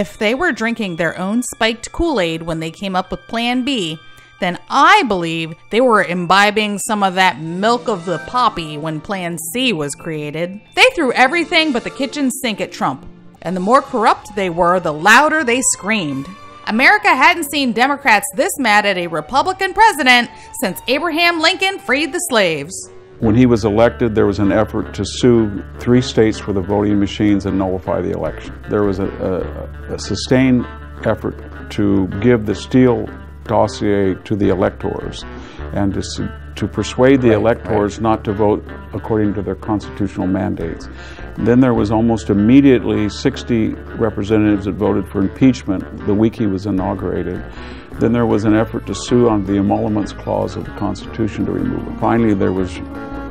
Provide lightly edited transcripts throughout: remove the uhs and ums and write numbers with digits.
If they were drinking their own spiked Kool-Aid when they came up with Plan B, then I believe they were imbibing some of that milk of the poppy when Plan C was created. They threw everything but the kitchen sink at Trump, and the more corrupt they were, the louder they screamed. America hadn't seen Democrats this mad at a Republican president since Abraham Lincoln freed the slaves. When he was elected, there was an effort to sue 3 states for the voting machines and nullify the election. There was a sustained effort to give the Steele dossier to the electors and to persuade the electors not to vote according to their constitutional mandates. Then there was almost immediately 60 representatives that voted for impeachment the week he was inaugurated. Then there was an effort to sue on the emoluments clause of the Constitution to remove it. Finally, there was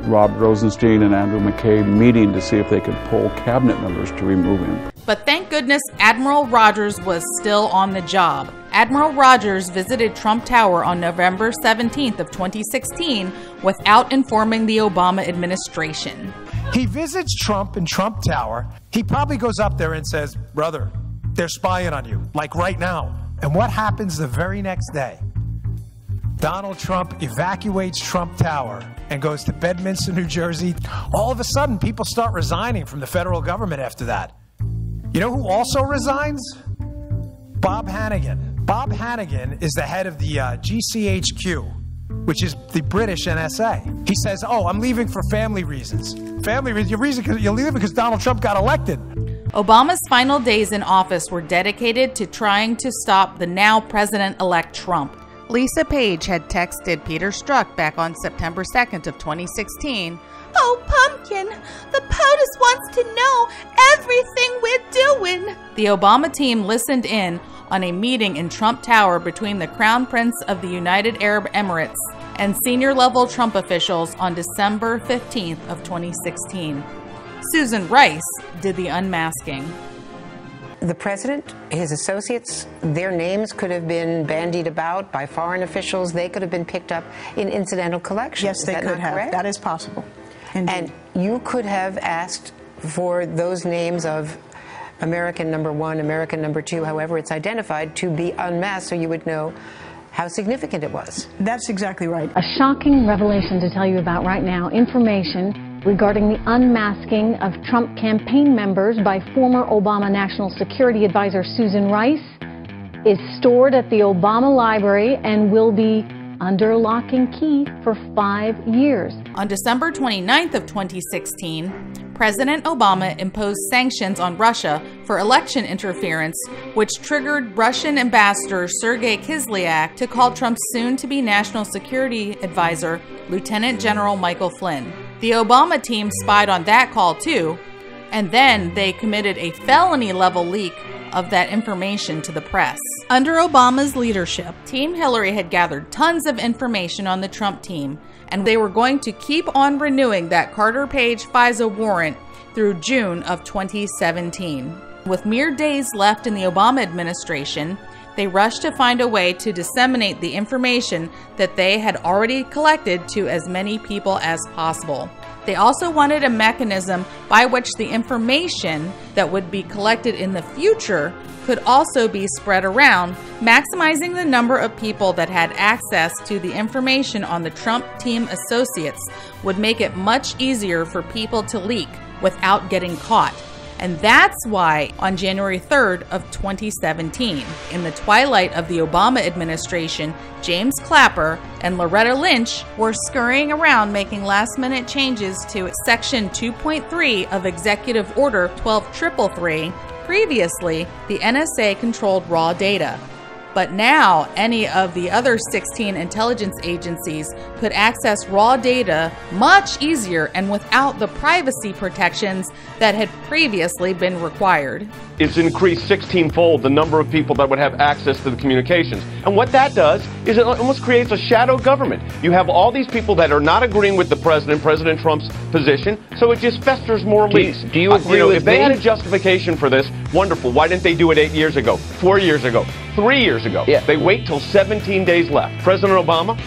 Rod Rosenstein and Andrew McCabe meeting to see if they could poll cabinet members to remove him. But thank goodness Admiral Rogers was still on the job. Admiral Rogers visited Trump Tower on November 17th of 2016 without informing the Obama administration. He visits Trump in Trump Tower. He probably goes up there and says, brother, they're spying on you, like right now. And what happens the very next day? Donald Trump evacuates Trump Tower and goes to Bedminster, New Jersey. All of a sudden, people start resigning from the federal government after that. You know who also resigns? Bob Hannigan. Bob Hannigan is the head of the GCHQ, which is the British NSA. He says, oh, I'm leaving for family reasons. Family reasons? You're leaving because Donald Trump got elected. Obama's final days in office were dedicated to trying to stop the now president-elect Trump. Lisa Page had texted Peter Strzok back on September 2nd of 2016, "Oh, Pumpkin, the POTUS wants to know everything we're doing." The Obama team listened in on a meeting in Trump Tower between the Crown Prince of the United Arab Emirates and senior-level Trump officials on December 15th of 2016. Susan Rice did the unmasking. The president, his associates, their names could have been bandied about by foreign officials. They could have been picked up in incidental collections. Yes, they could have. Correct? That is possible. Indeed. And you could have asked for those names of American #1, American #2, however it's identified, to be unmasked so you would know how significant it was. That's exactly right. A shocking revelation to tell you about right now, information regarding the unmasking of Trump campaign members by former Obama National Security Advisor Susan Rice is stored at the Obama Library and will be under lock and key for 5 years. On December 29th of 2016, President Obama imposed sanctions on Russia for election interference, which triggered Russian Ambassador Sergei Kislyak to call Trump's soon-to-be National Security Advisor, Lieutenant General Michael Flynn. The Obama team spied on that call too, and then they committed a felony-level leak of that information to the press. Under Obama's leadership, Team Hillary had gathered tons of information on the Trump team, and they were going to keep on renewing that Carter Page FISA warrant through June of 2017. With mere days left in the Obama administration, they rushed to find a way to disseminate the information that they had already collected to as many people as possible. They also wanted a mechanism by which the information that would be collected in the future could also be spread around, maximizing the number of people that had access to the information on the Trump team associates would make it much easier for people to leak without getting caught. And that's why, on January 3rd of 2017, in the twilight of the Obama administration, James Clapper and Loretta Lynch were scurrying around making last-minute changes to Section 2.3 of Executive Order 12333, previously the NSA-controlled raw data. But now, any of the other 16 intelligence agencies could access raw data much easier and without the privacy protections that had previously been required. It's increased 16-fold the number of people that would have access to the communications. And what that does is it almost creates a shadow government. You have all these people that are not agreeing with the president, President Trump's position, so it just festers more leaks. Do you agree with me? If they had a justification for this, wonderful. Why didn't they do it 8 years ago, 4 years ago, 3 years ago? Yeah. They wait till 17 days left. President Obama,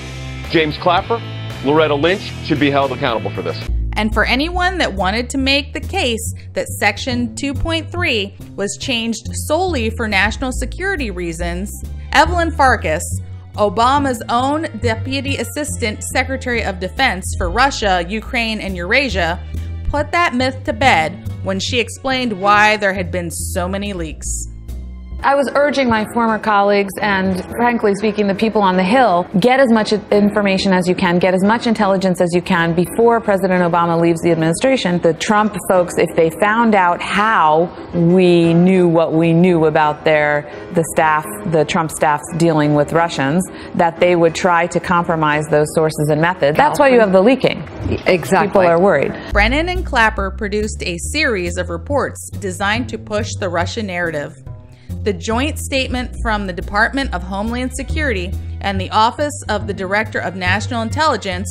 James Clapper, Loretta Lynch should be held accountable for this. and for anyone that wanted to make the case that Section 2.3 was changed solely for national security reasons, Evelyn Farkas, Obama's own Deputy Assistant Secretary of Defense for Russia, Ukraine, and Eurasia, put that myth to bed when she explained why there had been so many leaks. I was urging my former colleagues and, frankly speaking, the people on the Hill, get as much information as you can, get as much intelligence as you can before President Obama leaves the administration. The Trump folks, if they found out how we knew what we knew about the Trump staff dealing with Russians, that they would try to compromise those sources and methods. That's why you have the leaking. Exactly. People are worried. Brennan and Clapper produced a series of reports designed to push the Russia narrative. The joint statement from the Department of Homeland Security and the Office of the Director of National Intelligence,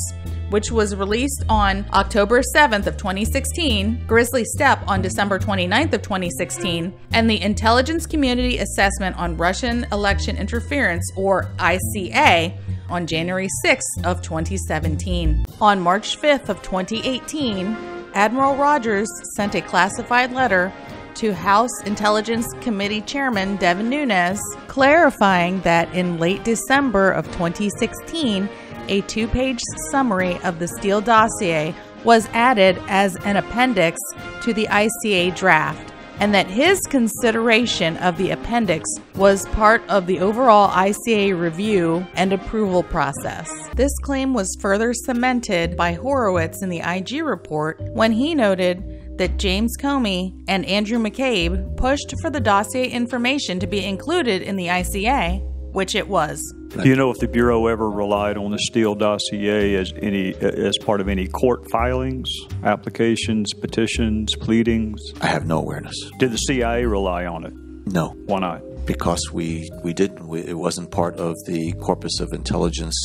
which was released on October 7th of 2016, Grizzly Step on December 29th of 2016, and the Intelligence Community Assessment on Russian Election Interference, or ICA, on January 6th of 2017. On March 5th of 2018, Admiral Rogers sent a classified letter to House Intelligence Committee Chairman Devin Nunes, clarifying that in late December of 2016, a two-page summary of the Steele dossier was added as an appendix to the ICA draft, and that his consideration of the appendix was part of the overall ICA review and approval process. This claim was further cemented by Horowitz in the IG report when he noted that James Comey and Andrew McCabe pushed for the dossier information to be included in the ICA, which it was. Do you know if the Bureau ever relied on the Steele dossier as part of any court filings, applications, petitions, pleadings? I have no awareness. Did the CIA rely on it? No. Why not? Because we didn't. It wasn't part of the corpus of intelligence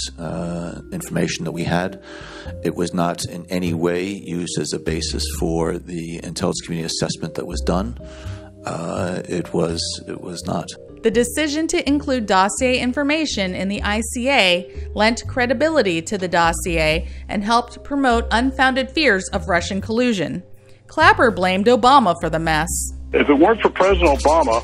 information that we had. It was not in any way used as a basis for the intelligence community assessment that was done. It was not. The decision to include dossier information in the ICA lent credibility to the dossier and helped promote unfounded fears of Russian collusion. Clapper blamed Obama for the mess. If it weren't for President Obama,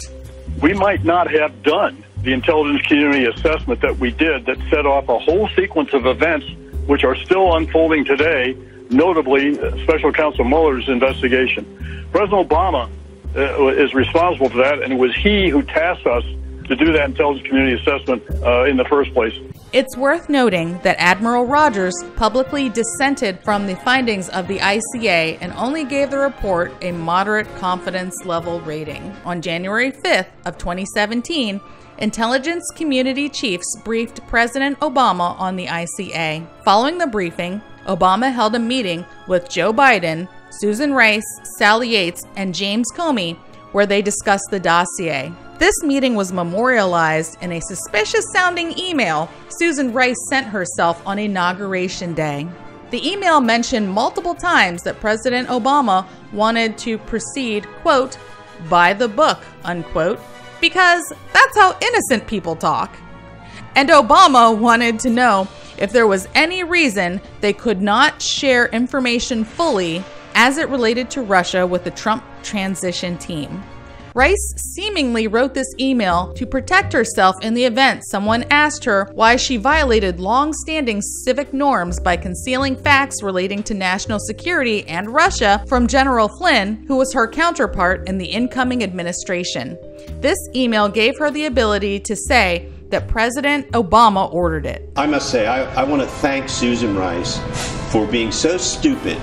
we might not have done the intelligence community assessment that we did that set off a whole sequence of events which are still unfolding today, notably Special Counsel Mueller's investigation. President Obama is responsible for that, and it was he who tasked us to do that intelligence community assessment in the first place. It's worth noting that Admiral Rogers publicly dissented from the findings of the ICA and only gave the report a moderate confidence level rating. On January 5th of 2017, intelligence community chiefs briefed President Obama on the ICA. Following the briefing, Obama held a meeting with Joe Biden, Susan Rice, Sally Yates, and James Comey, where they discussed the dossier. This meeting was memorialized in a suspicious-sounding email Susan Rice sent herself on Inauguration Day. The email mentioned multiple times that President Obama wanted to proceed, quote, by the book, unquote, because that's how innocent people talk. And Obama wanted to know if there was any reason they could not share information fully as it related to Russia with the Trump transition team. Rice seemingly wrote this email to protect herself in the event someone asked her why she violated long-standing civic norms by concealing facts relating to national security and Russia from General Flynn, who was her counterpart in the incoming administration. This email gave her the ability to say that President Obama ordered it. I must say, I want to thank Susan Rice for being so stupid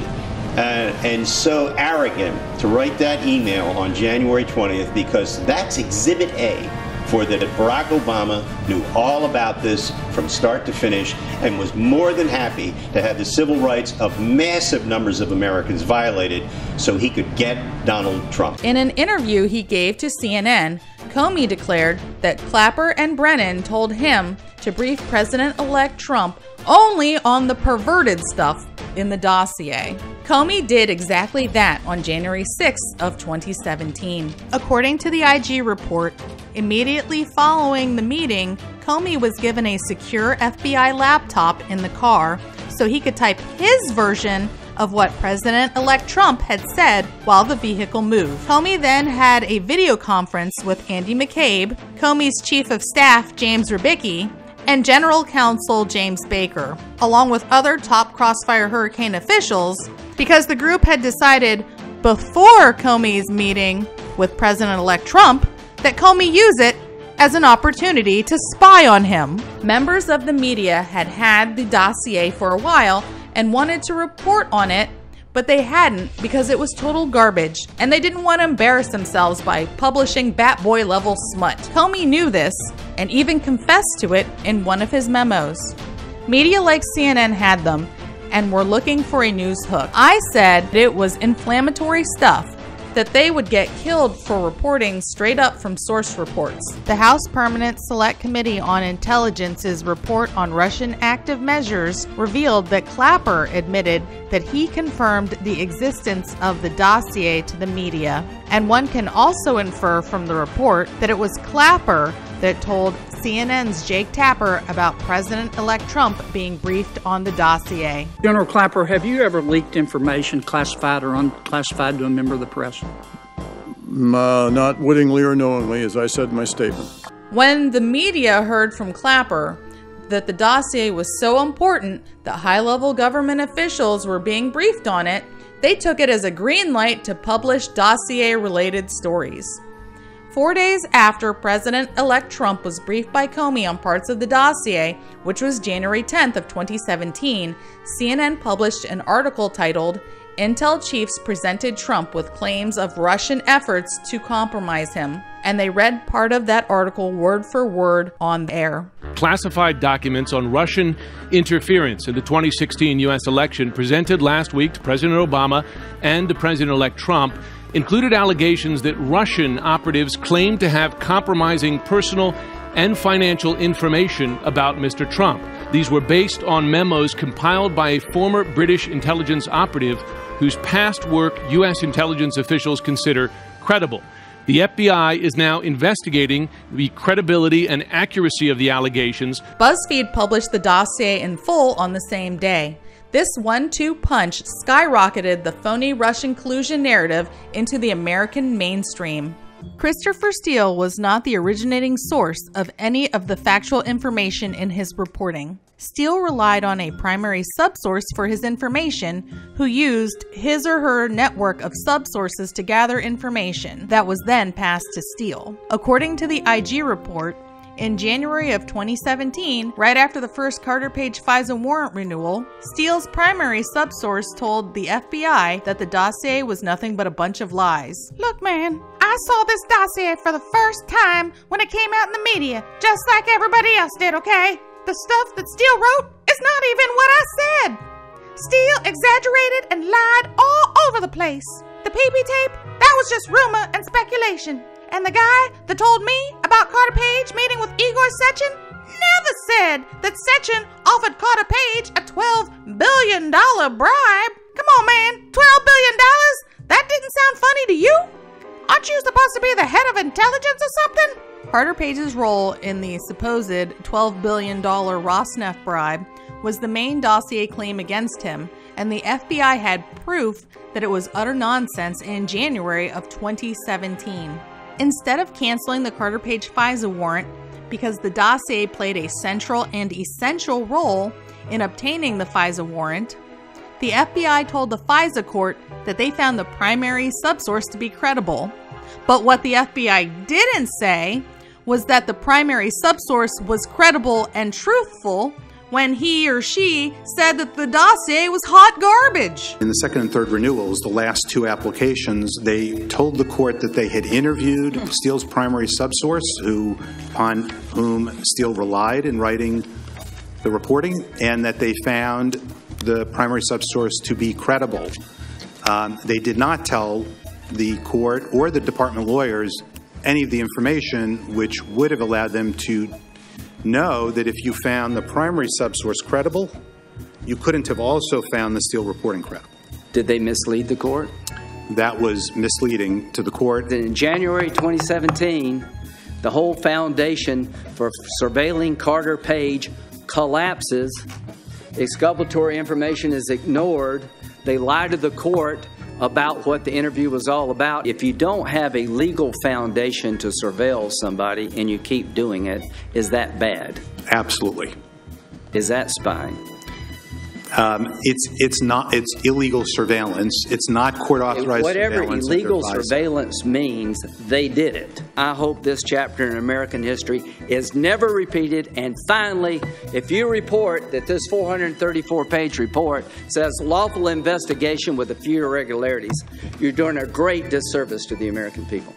and so arrogant to write that email on January 20th, because that's Exhibit A for that Barack Obama knew all about this from start to finish and was more than happy to have the civil rights of massive numbers of Americans violated so he could get Donald Trump. In an interview he gave to CNN, Comey declared that Clapper and Brennan told him to brief President-elect Trump only on the perverted stuff in the dossier. Comey did exactly that on January 6th of 2017. According to the IG report, immediately following the meeting, Comey was given a secure FBI laptop in the car so he could type his version of what President-elect Trump had said while the vehicle moved. Comey then had a video conference with Andy McCabe, Comey's chief of staff James Rubicki, and General Counsel James Baker, along with other top Crossfire Hurricane officials, because the group had decided before Comey's meeting with President-elect Trump that Comey use it as an opportunity to spy on him. Members of the media had had the dossier for a while and wanted to report on it, but they hadn't because it was total garbage, and they didn't want to embarrass themselves by publishing bat boy level smut. Comey knew this and even confessed to it in one of his memos. Media like CNN had them and were looking for a news hook. I said it was inflammatory stuff, that they would get killed for reporting straight up from source reports. The House Permanent Select Committee on Intelligence's report on Russian active measures revealed that Clapper admitted that he confirmed the existence of the dossier to the media. And one can also infer from the report that it was Clapper that told CNN's Jake Tapper about President-elect Trump being briefed on the dossier. General Clapper, have you ever leaked information, classified or unclassified, to a member of the press? Not wittingly or knowingly, as I said in my statement. When the media heard from Clapper that the dossier was so important that high-level government officials were being briefed on it, they took it as a green light to publish dossier-related stories. 4 days after President-elect Trump was briefed by Comey on parts of the dossier, which was January 10th of 2017, CNN published an article titled, "Intel Chiefs Presented Trump with Claims of Russian Efforts to Compromise Him," and they read part of that article word for word on air. Classified documents on Russian interference in the 2016 U.S. election presented last week to President Obama and to President-elect Trump included allegations that Russian operatives claimed to have compromising personal and financial information about Mr. Trump. These were based on memos compiled by a former British intelligence operative whose past work U.S. intelligence officials consider credible. The FBI is now investigating the credibility and accuracy of the allegations. BuzzFeed published the dossier in full on the same day. This 1-2 punch skyrocketed the phony Russian collusion narrative into the American mainstream. Christopher Steele was not the originating source of any of the factual information in his reporting. Steele relied on a primary subsource for his information, who used his or her network of subsources to gather information that was then passed to Steele. According to the IG report, in January of 2017, right after the first Carter Page FISA warrant renewal, Steele's primary subsource told the FBI that the dossier was nothing but a bunch of lies. "Look, man, I saw this dossier for the first time when it came out in the media, just like everybody else did, okay? The stuff that Steele wrote is not even what I said. Steele exaggerated and lied all over the place. The PP tape, that was just rumor and speculation. And the guy that told me about Carter Page meeting with Igor Sechin never said that Sechin offered Carter Page a $12 billion bribe. Come on, man, $12 billion? That didn't sound funny to you? Aren't you supposed to be the head of intelligence or something?" Carter Page's role in the supposed $12 billion Rosneft bribe was the main dossier claim against him, and the FBI had proof that it was utter nonsense in January of 2017. Instead of canceling the Carter Page FISA warrant, because the dossier played a central and essential role in obtaining the FISA warrant, the FBI told the FISA court that they found the primary subsource to be credible. But what the FBI didn't say was that the primary subsource was credible and truthful when he or she said that the dossier was hot garbage. In the second and third renewals, the last two applications, they told the court that they had interviewed Steele's primary subsource, upon whom Steele relied in writing the reporting, and that they found the primary subsource to be credible. They did not tell the court or the department lawyers any of the information which would have allowed them to know that if you found the primary subsource credible, you couldn't have also found the Steele reporting credible. Did they mislead the court? That was misleading to the court. In January 2017, the whole foundation for surveilling Carter Page collapses. Exculpatory information is ignored. They lie to the court about what the interview was all about. If you don't have a legal foundation to surveil somebody and you keep doing it, is that bad? Absolutely. Is that spying? It's not. It's illegal surveillance. It's not court-authorized surveillance. Whatever illegal surveillance means, they did it. I hope this chapter in American history is never repeated. And finally, if you report that this 434-page report says lawful investigation with a few irregularities, you're doing a great disservice to the American people.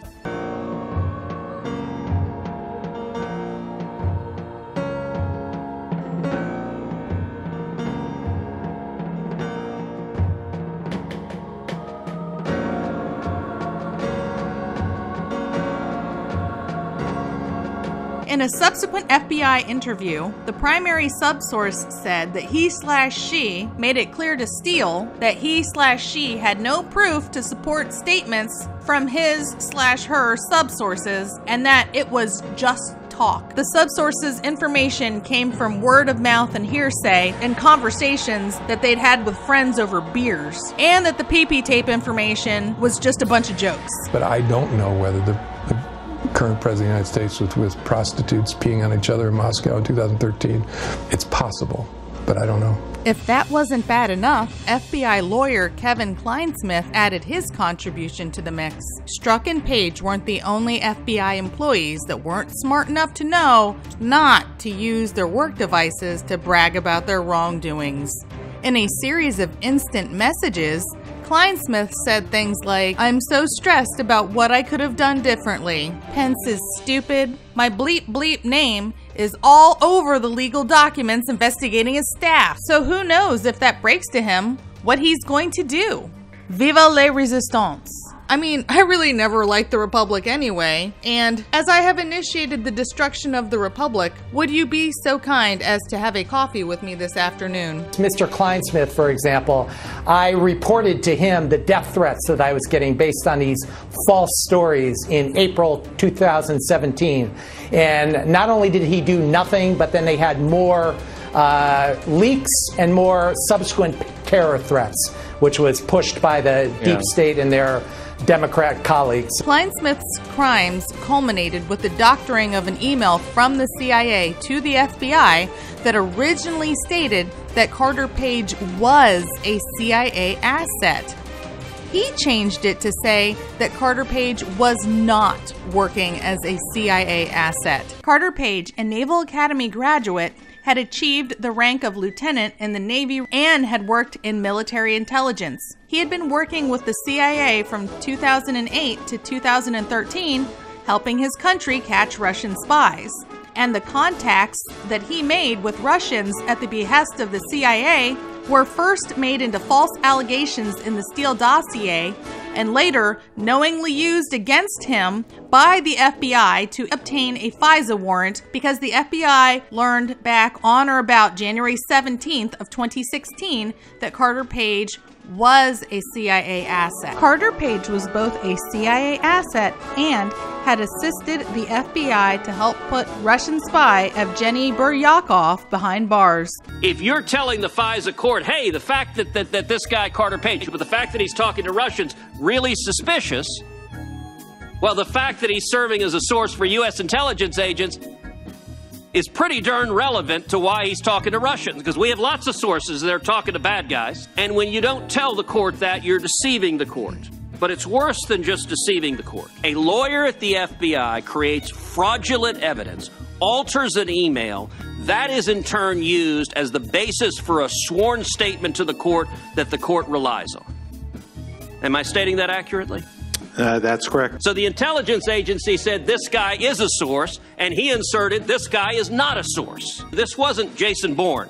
In a subsequent FBI interview, the primary subsource said that he/she made it clear to Steele that he/she had no proof to support statements from his/her subsources and that it was just talk. The subsources' information came from word of mouth and hearsay and conversations that they'd had with friends over beers, and that the PP tape information was just a bunch of jokes. But I don't know whether the current president of the United States with prostitutes peeing on each other in Moscow in 2013. It's possible, but I don't know. If that wasn't bad enough, FBI lawyer Kevin Kleinsmith added his contribution to the mix. Strzok and Page weren't the only FBI employees that weren't smart enough to know not to use their work devices to brag about their wrongdoings. In a series of instant messages, Kleinsmith said things like, "I'm so stressed about what I could have done differently. Pence is stupid. My bleep bleep name is all over the legal documents investigating his staff. So who knows if that breaks to him, what he's going to do. Viva la resistance." I mean, I really never liked the Republic anyway, and as I have initiated the destruction of the Republic, would you be so kind as to have a coffee with me this afternoon? Mr. Kleinsmith, for example, I reported to him the death threats that I was getting based on these false stories in April 2017, and not only did he do nothing, but then they had more leaks and more subsequent terror threats, which was pushed by the deep state and their Democrat colleagues. Kleinsmith's crimes culminated with the doctoring of an email from the CIA to the FBI that originally stated that Carter Page was a CIA asset. He changed it to say that Carter Page was not working as a CIA asset. Carter Page, a Naval Academy graduate, had achieved the rank of lieutenant in the Navy and had worked in military intelligence. He had been working with the CIA from 2008 to 2013, helping his country catch Russian spies. And the contacts that he made with Russians at the behest of the CIA were first made into false allegations in the Steele dossier and later knowingly used against him by the FBI to obtain a FISA warrant because the FBI learned back on or about January 17th of 2016 that Carter Page was a CIA asset. Carter Page was both a CIA asset and had assisted the FBI to help put Russian spy Evgeny Buryakov behind bars. If you're telling the FISA court, hey, the fact that this guy Carter Page, but the fact that he's talking to Russians, really suspicious, well, the fact that he's serving as a source for U.S. intelligence agents is pretty darn relevant to why he's talking to Russians, because we have lots of sources that are talking to bad guys. And when you don't tell the court that, you're deceiving the court. But it's worse than just deceiving the court. A lawyer at the FBI creates fraudulent evidence, alters an email, that is in turn used as the basis for a sworn statement to the court that the court relies on. Am I stating that accurately? That's correct. So the intelligence agency said this guy is a source, and he inserted this guy is not a source. This wasn't Jason Bourne.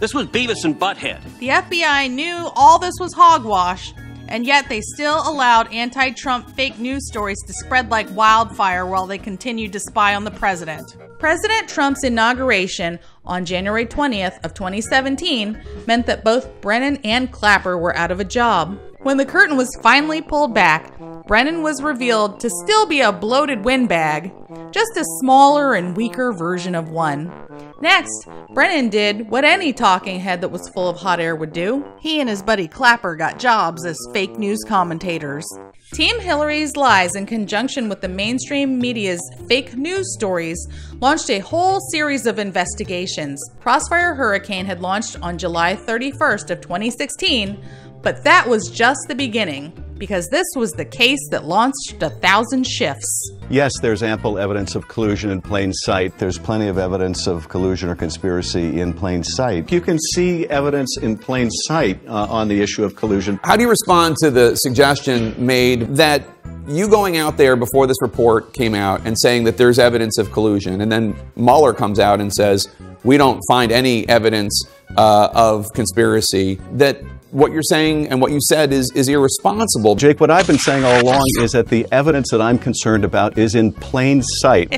This was Beavis and Butthead. The FBI knew all this was hogwash, and yet they still allowed anti-Trump fake news stories to spread like wildfire while they continued to spy on the president. President Trump's inauguration on January 20th of 2017 meant that both Brennan and Clapper were out of a job. When the curtain was finally pulled back, Brennan was revealed to still be a bloated windbag, just a smaller and weaker version of one. Next, Brennan did what any talking head that was full of hot air would do. He and his buddy Clapper got jobs as fake news commentators. Team Hillary's lies, in conjunction with the mainstream media's fake news stories, launched a whole series of investigations. Crossfire Hurricane had launched on July 31st of 2016, but that was just the beginning, because this was the case that launched 1,000 shifts. Yes, there's ample evidence of collusion in plain sight. There's plenty of evidence of collusion or conspiracy in plain sight. You can see evidence in plain sight on the issue of collusion. How do you respond to the suggestion made that you going out there before this report came out and saying that there's evidence of collusion, and then Mueller comes out and says, we don't find any evidence of conspiracy, that what you're saying and what you said is irresponsible? Jake, what I've been saying all along is that the evidence that I'm concerned about is in plain sight.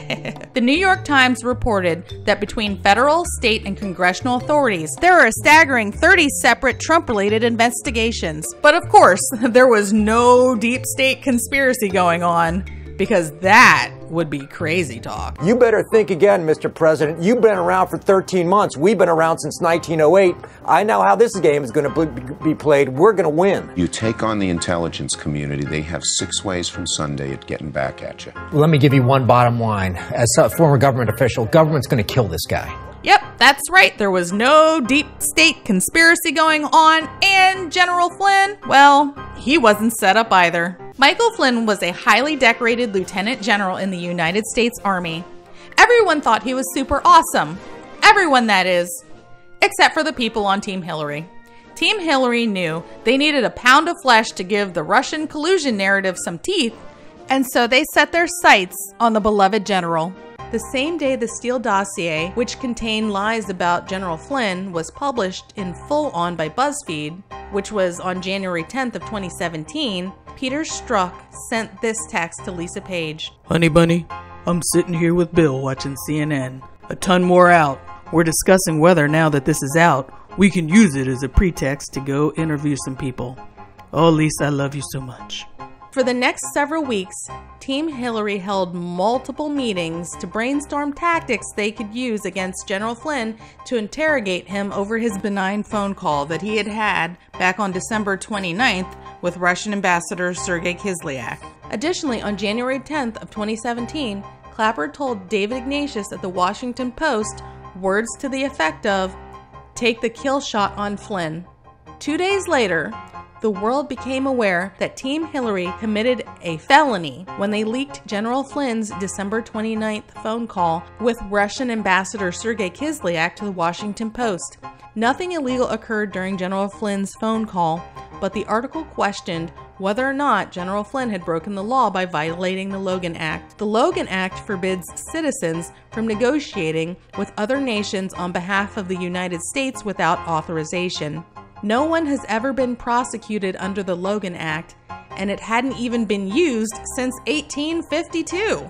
The New York Times reported that between federal, state, and congressional authorities, there are a staggering 30 separate Trump-related investigations. But of course, there was no deep state conspiracy going on, because that would be crazy talk. You better think again, Mr. President. You've been around for 13 months. We've been around since 1908. I know how this game is going to be played. We're going to win. You take on the intelligence community. They have 6 ways from Sunday at getting back at you. Let me give you one bottom line. As a former government official, government's going to kill this guy. Yep, that's right. There was no deep state conspiracy going on, and General Flynn, well, he wasn't set up either. Michael Flynn was a highly decorated lieutenant general in the United States Army. Everyone thought he was super awesome. Everyone, that is. Except for the people on Team Hillary. Team Hillary knew they needed a pound of flesh to give the Russian collusion narrative some teeth, and so they set their sights on the beloved general. The same day the Steele dossier, which contained lies about General Flynn, was published in full on by BuzzFeed, which was on January 10th of 2017, Peter Strzok sent this text to Lisa Page. Honey bunny, I'm sitting here with Bill watching CNN. A ton more out. We're discussing whether, now that this is out, we can use it as a pretext to go interview some people. Oh, Lisa, I love you so much. For the next several weeks, Team Hillary held multiple meetings to brainstorm tactics they could use against General Flynn to interrogate him over his benign phone call that he had had back on December 29th with Russian Ambassador Sergei Kislyak. Additionally, on January 10th of 2017, Clapper told David Ignatius at the Washington Post words to the effect of, "Take the kill shot on Flynn." 2 days later, the world became aware that Team Hillary committed a felony when they leaked General Flynn's December 29th phone call with Russian Ambassador Sergei Kislyak to the Washington Post. Nothing illegal occurred during General Flynn's phone call, but the article questioned whether or not General Flynn had broken the law by violating the Logan Act. The Logan Act forbids citizens from negotiating with other nations on behalf of the United States without authorization. No one has ever been prosecuted under the Logan Act, and it hadn't even been used since 1852.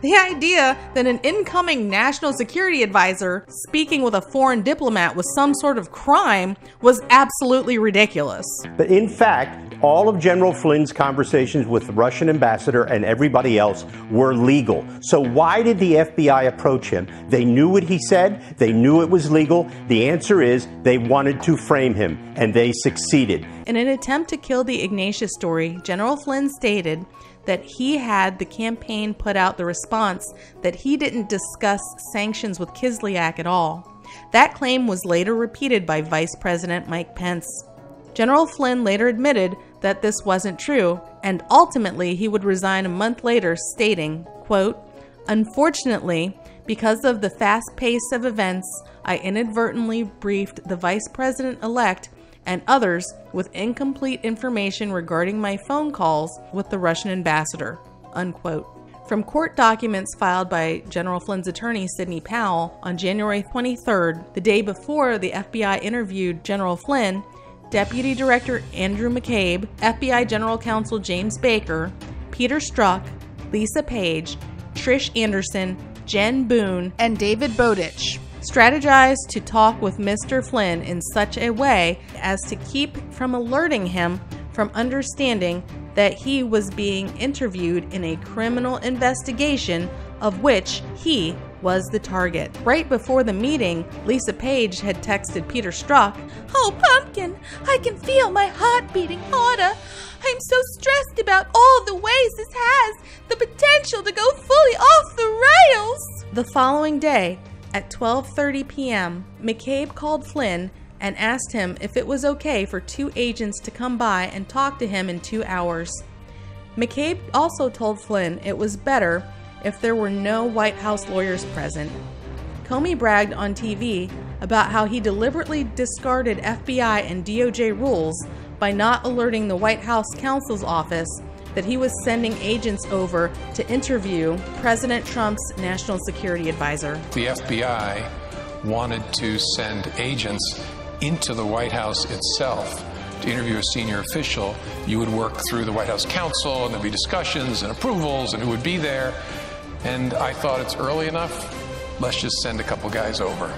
The idea that an incoming national security advisor speaking with a foreign diplomat was some sort of crime was absolutely ridiculous. But in fact, all of General Flynn's conversations with the Russian ambassador and everybody else were legal. So why did the FBI approach him? They knew what he said. They knew it was legal. The answer is they wanted to frame him, and they succeeded. In an attempt to kill the Ignatius story, General Flynn stated that he had the campaign put out the response that he didn't discuss sanctions with Kislyak at all. That claim was later repeated by Vice President Mike Pence. General Flynn later admitted that this wasn't true, and ultimately he would resign a month later, stating, quote, "Unfortunately, because of the fast pace of events, I inadvertently briefed the Vice President-elect and others with incomplete information regarding my phone calls with the Russian ambassador," unquote. From court documents filed by General Flynn's attorney, Sidney Powell, on January 23rd, the day before the FBI interviewed General Flynn, Deputy Director Andrew McCabe, FBI General Counsel James Baker, Peter Strzok, Lisa Page, Trish Anderson, Jen Boone, and David Bowditch strategized to talk with Mr. Flynn in such a way as to keep from alerting him from understanding that he was being interviewed in a criminal investigation of which he was the target. Right before the meeting, Lisa Page had texted Peter Strzok, "Oh, Pumpkin, I can feel my heart beating harder. I'm so stressed about all the ways this has the potential to go fully off the rails." The following day, at 12:30 p.m., McCabe called Flynn and asked him if it was okay for two agents to come by and talk to him in 2 hours. McCabe also told Flynn it was better if there were no White House lawyers present. Comey bragged on TV about how he deliberately discarded FBI and DOJ rules by not alerting the White House counsel's office that he was sending agents over to interview President Trump's national security advisor. The FBI wanted to send agents into the White House itself to interview a senior official. You would work through the White House counsel, and there'd be discussions and approvals and who would be there. And I thought, it's early enough, let's just send a couple guys over.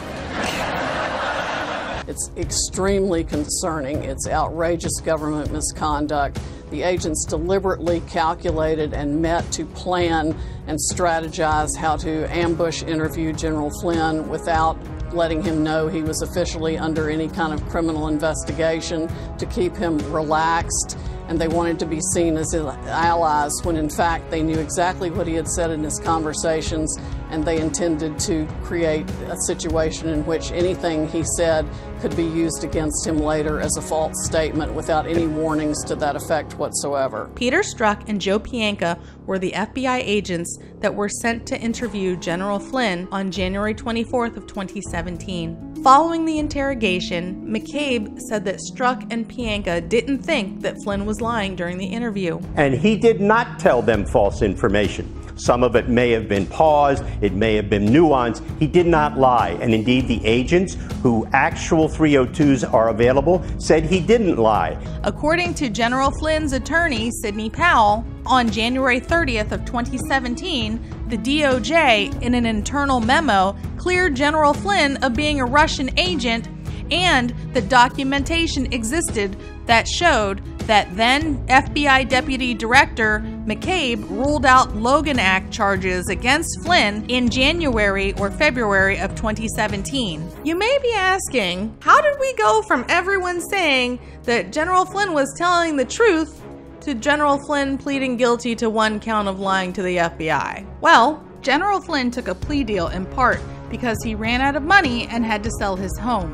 It's extremely concerning. It's outrageous government misconduct. The agents deliberately calculated and met to plan and strategize how to ambush interview General Flynn without letting him know he was officially under any kind of criminal investigation, to keep him relaxed, and they wanted to be seen as allies when in fact they knew exactly what he had said in his conversations, and they intended to create a situation in which anything he said could be used against him later as a false statement without any warnings to that effect whatsoever. Peter Strzok and Joe Pianka were the FBI agents that were sent to interview General Flynn on January 24th of 2017. Following the interrogation, McCabe said that Strzok and Pianka didn't think that Flynn was lying during the interview. And he did not tell them false information. Some of it may have been paused, it may have been nuanced. He did not lie, and indeed the agents, who actual 302s are available, said he didn't lie. According to General Flynn's attorney, Sidney Powell, on January 30th of 2017, the DOJ, in an internal memo, cleared General Flynn of being a Russian agent, and the documentation existed that showed that then FBI Deputy Director McCabe ruled out Logan Act charges against Flynn in January or February of 2017. You may be asking, how did we go from everyone saying that General Flynn was telling the truth to General Flynn pleading guilty to one count of lying to the FBI? Well, General Flynn took a plea deal in part because he ran out of money and had to sell his home.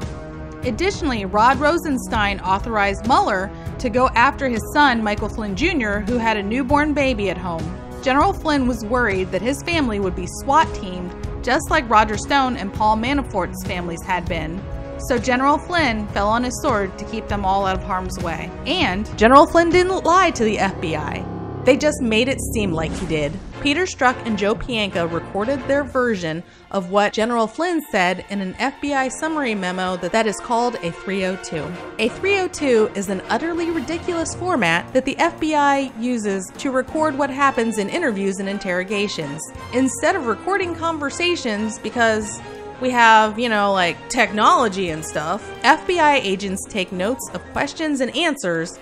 Additionally, Rod Rosenstein authorized Mueller to go after his son, Michael Flynn Jr., who had a newborn baby at home. General Flynn was worried that his family would be SWAT teamed, just like Roger Stone and Paul Manafort's families had been. So General Flynn fell on his sword to keep them all out of harm's way. And General Flynn didn't lie to the FBI. They just made it seem like he did. Peter Strzok and Joe Pianka recorded their version of what General Flynn said in an FBI summary memo that is called a 302. A 302 is an utterly ridiculous format that the FBI uses to record what happens in interviews and interrogations. Instead of recording conversations, because we have, like technology and stuff, FBI agents take notes of questions and answers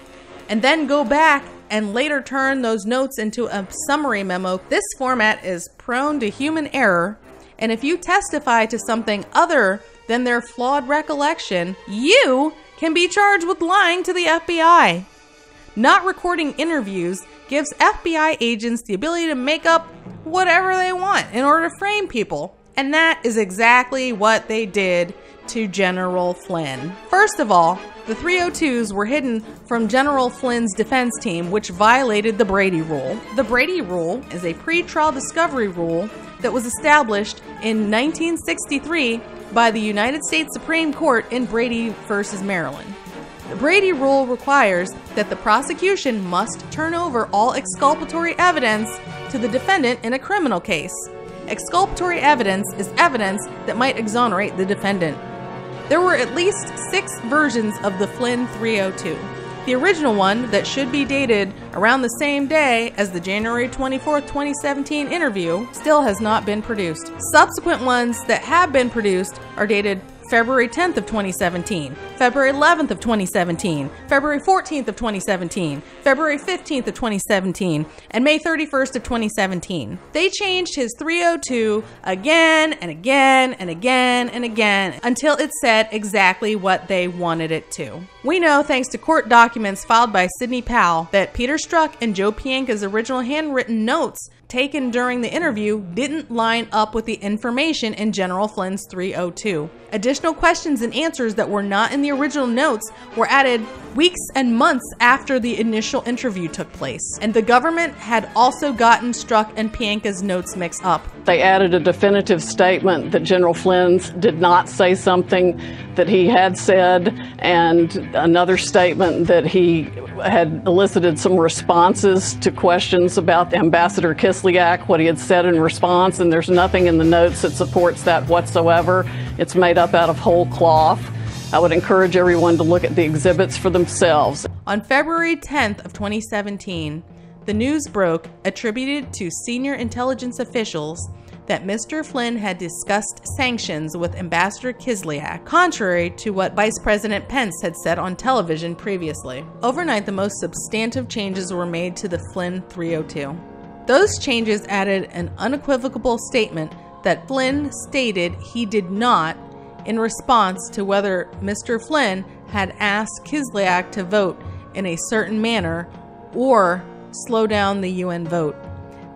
and then go back and later turn those notes into a summary memo. This format is prone to human error, and if you testify to something other than their flawed recollection, you can be charged with lying to the FBI. Not recording interviews gives FBI agents the ability to make up whatever they want in order to frame people, and that is exactly what they did to General Flynn. First of all, the 302s were hidden from General Flynn's defense team, which violated the Brady Rule. The Brady Rule is a pre-trial discovery rule that was established in 1963 by the United States Supreme Court in Brady versus Maryland. The Brady Rule requires that the prosecution must turn over all exculpatory evidence to the defendant in a criminal case. Exculpatory evidence is evidence that might exonerate the defendant. There were at least 6 versions of the Flynn 302. The original one, that should be dated around the same day as the January 24, 2017 interview, still has not been produced. Subsequent ones that have been produced are dated February 10th of 2017, February 11th of 2017, February 14th of 2017, February 15th of 2017, and May 31st of 2017. They changed his 302 again and again and again and again until it said exactly what they wanted it to. We know, thanks to court documents filed by Sidney Powell, that Peter Strzok and Joe Pianka's original handwritten notes taken during the interview didn't line up with the information in General Flynn's 302. Additional questions and answers that were not in the original notes were added weeks and months after the initial interview took place. And the government had also gotten Strzok and Pianka's notes mixed up. They added a definitive statement that General Flynn did not say something that he had said, and another statement that he had elicited some responses to questions about Ambassador Kislyak, what he had said in response, and there's nothing in the notes that supports that whatsoever. It's made up out of whole cloth. I would encourage everyone to look at the exhibits for themselves. On February 10th of 2017, the news broke, attributed to senior intelligence officials, that Mr. Flynn had discussed sanctions with Ambassador Kislyak, contrary to what Vice President Pence had said on television previously. Overnight, the most substantive changes were made to the Flynn 302. Those changes added an unequivocal statement that Flynn stated he did not, in response to whether Mr. Flynn had asked Kislyak to vote in a certain manner or slow down the UN vote.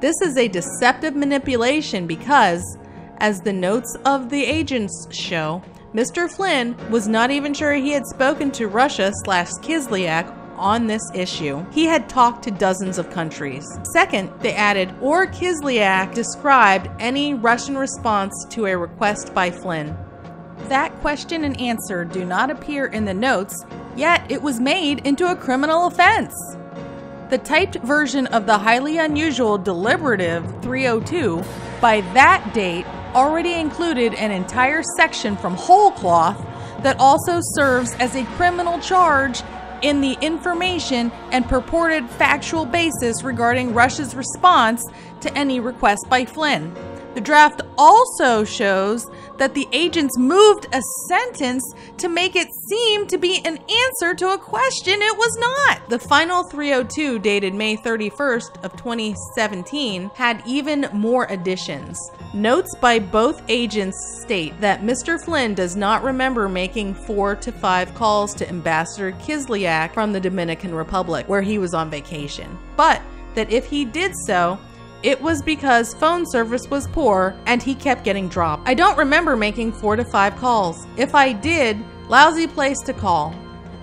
This is a deceptive manipulation because, as the notes of the agents show, Mr. Flynn was not even sure he had spoken to Russia/Kislyak on this issue. He had talked to dozens of countries. Second, they added, or Kislyak described any Russian response to a request by Flynn. That question and answer do not appear in the notes, yet it was made into a criminal offense. The typed version of the highly unusual deliberative 302 by that date already included an entire section from whole cloth that also serves as a criminal charge in the information and purported factual basis regarding Russia's response to any request by Flynn. The draft also shows that the agents moved a sentence to make it seem to be an answer to a question it was not. The final 302, dated May 31st of 2017, had even more additions. Notes by both agents state that Mr. Flynn does not remember making 4 to 5 calls to Ambassador Kislyak from the Dominican Republic, where he was on vacation, but that if he did so, it was because phone service was poor and he kept getting dropped. I don't remember making 4 to 5 calls. If I did, lousy place to call.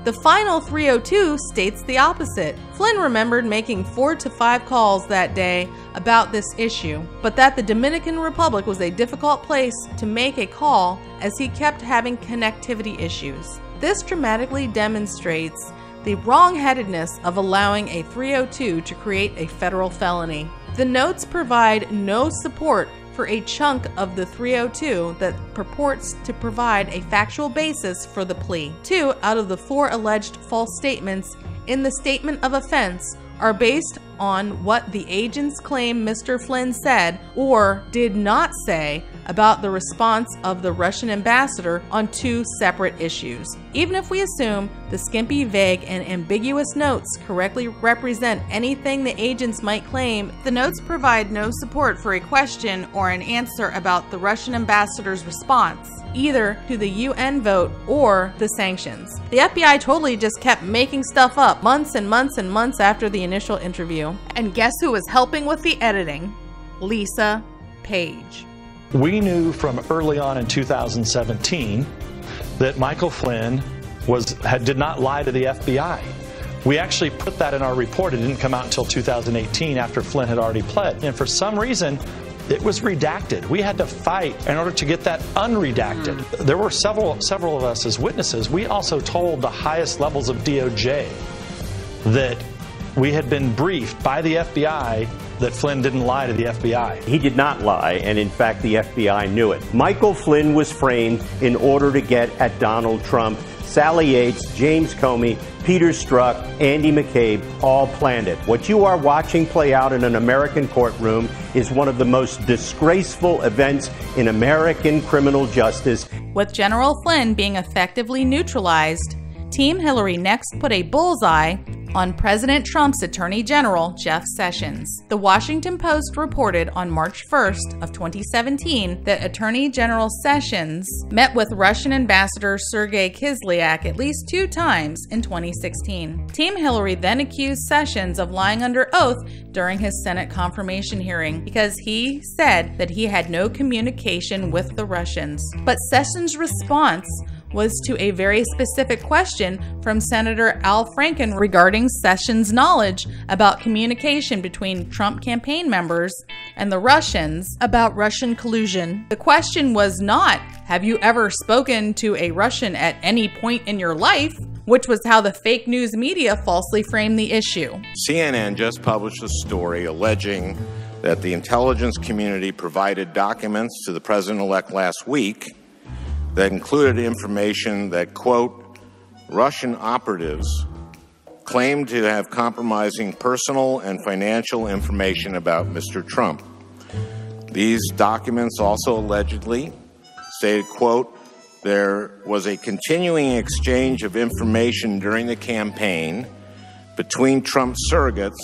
The final 302 states the opposite. Flynn remembered making 4 to 5 calls that day about this issue, but that the Dominican Republic was a difficult place to make a call as he kept having connectivity issues. This dramatically demonstrates the wrongheadedness of allowing a 302 to create a federal felony. The notes provide no support for a chunk of the 302 that purports to provide a factual basis for the plea. 2 out of the 4 alleged false statements in the statement of offense are based on what the agents claim Mr. Flynn said or did not say about the response of the Russian ambassador on 2 separate issues. Even if we assume the skimpy, vague, and ambiguous notes correctly represent anything the agents might claim, the notes provide no support for a question or an answer about the Russian ambassador's response, either to the UN vote or the sanctions. The FBI totally just kept making stuff up months and months and months after the initial interview. And guess who was helping with the editing? Lisa Page. We knew from early on in 2017 that Michael Flynn did not lie to the FBI. We actually put that in our report. It didn't come out until 2018 after Flynn had already pled. And for some reason, it was redacted. We had to fight in order to get that unredacted. There were several of us as witnesses. We also told the highest levels of DOJ that we had been briefed by the FBI that Flynn didn't lie to the FBI. He did not lie, and in fact, the FBI knew it. Michael Flynn was framed in order to get at Donald Trump, Sally Yates, James Comey, Peter Strzok, Andy McCabe all planned it. What you are watching play out in an American courtroom is one of the most disgraceful events in American criminal justice. With General Flynn being effectively neutralized, Team Hillary next put a bullseye on President Trump's Attorney General, Jeff Sessions. The Washington Post reported on March 1st of 2017 that Attorney General Sessions met with Russian Ambassador Sergei Kislyak at least 2 times in 2016. Team Hillary then accused Sessions of lying under oath during his Senate confirmation hearing because he said that he had no communication with the Russians. But Sessions' response was to a very specific question from Senator Al Franken regarding Sessions' knowledge about communication between Trump campaign members and the Russians about Russian collusion. The question was not, "Have you ever spoken to a Russian at any point in your life?" which was how the fake news media falsely framed the issue. CNN just published a story alleging that the intelligence community provided documents to the president-elect last week that included information that, quote, Russian operatives claimed to have compromising personal and financial information about Mr. Trump. These documents also allegedly stated, quote, there was a continuing exchange of information during the campaign between Trump surrogates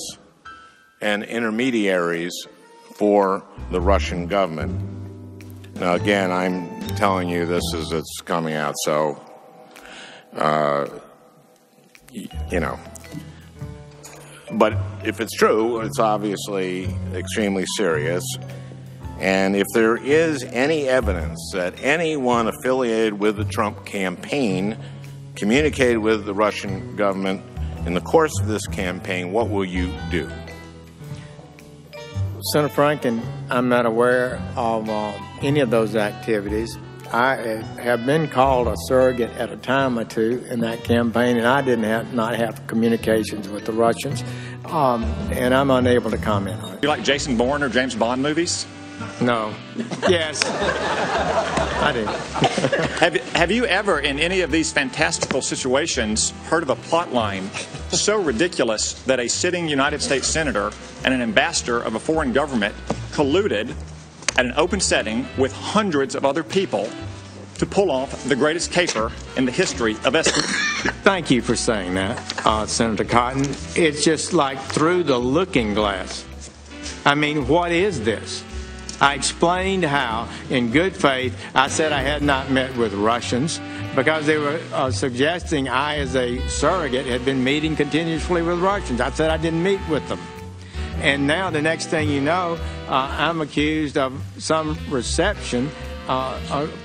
and intermediaries for the Russian government. Now, again, I'm telling you this is it's coming out, so, you know. But if it's true, it's obviously extremely serious. And if there is any evidence that anyone affiliated with the Trump campaign communicated with the Russian government in the course of this campaign, what will you do? Senator Franken, I'm not aware of any of those activities. I have been called a surrogate at a time or two in that campaign, and I did not have communications with the Russians, and I'm unable to comment on it. You like Jason Bourne or James Bond movies? No. Yes. I do. Have you ever, in any of these fantastical situations, heard of a plot line so ridiculous that a sitting United States senator and an ambassador of a foreign government colluded at an open setting with hundreds of other people to pull off the greatest caper in the history of espionage? Thank you for saying that, Senator Cotton. It's just like through the looking glass. I mean, what is this? I explained how, in good faith, I said I had not met with Russians because they were suggesting I, as a surrogate, had been meeting continuously with Russians. I said I didn't meet with them. And now the next thing you know, I'm accused of some reception,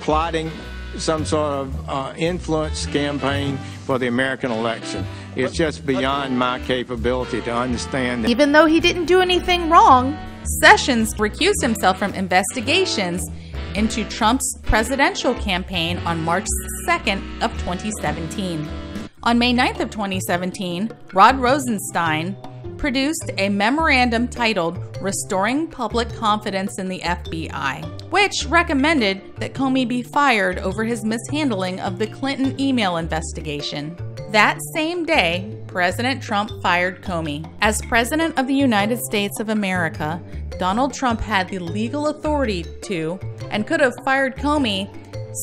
plotting some sort of influence campaign for the American election. It's just beyond my capability to understand that. Even though he didn't do anything wrong, Sessions recused himself from investigations into Trump's presidential campaign on March 2nd of 2017. On May 9th of 2017, Rod Rosenstein produced a memorandum titled Restoring Public Confidence in the FBI, which recommended that Comey be fired over his mishandling of the Clinton email investigation. That same day, President Trump fired Comey. As President of the United States of America, Donald Trump had the legal authority to and could have fired Comey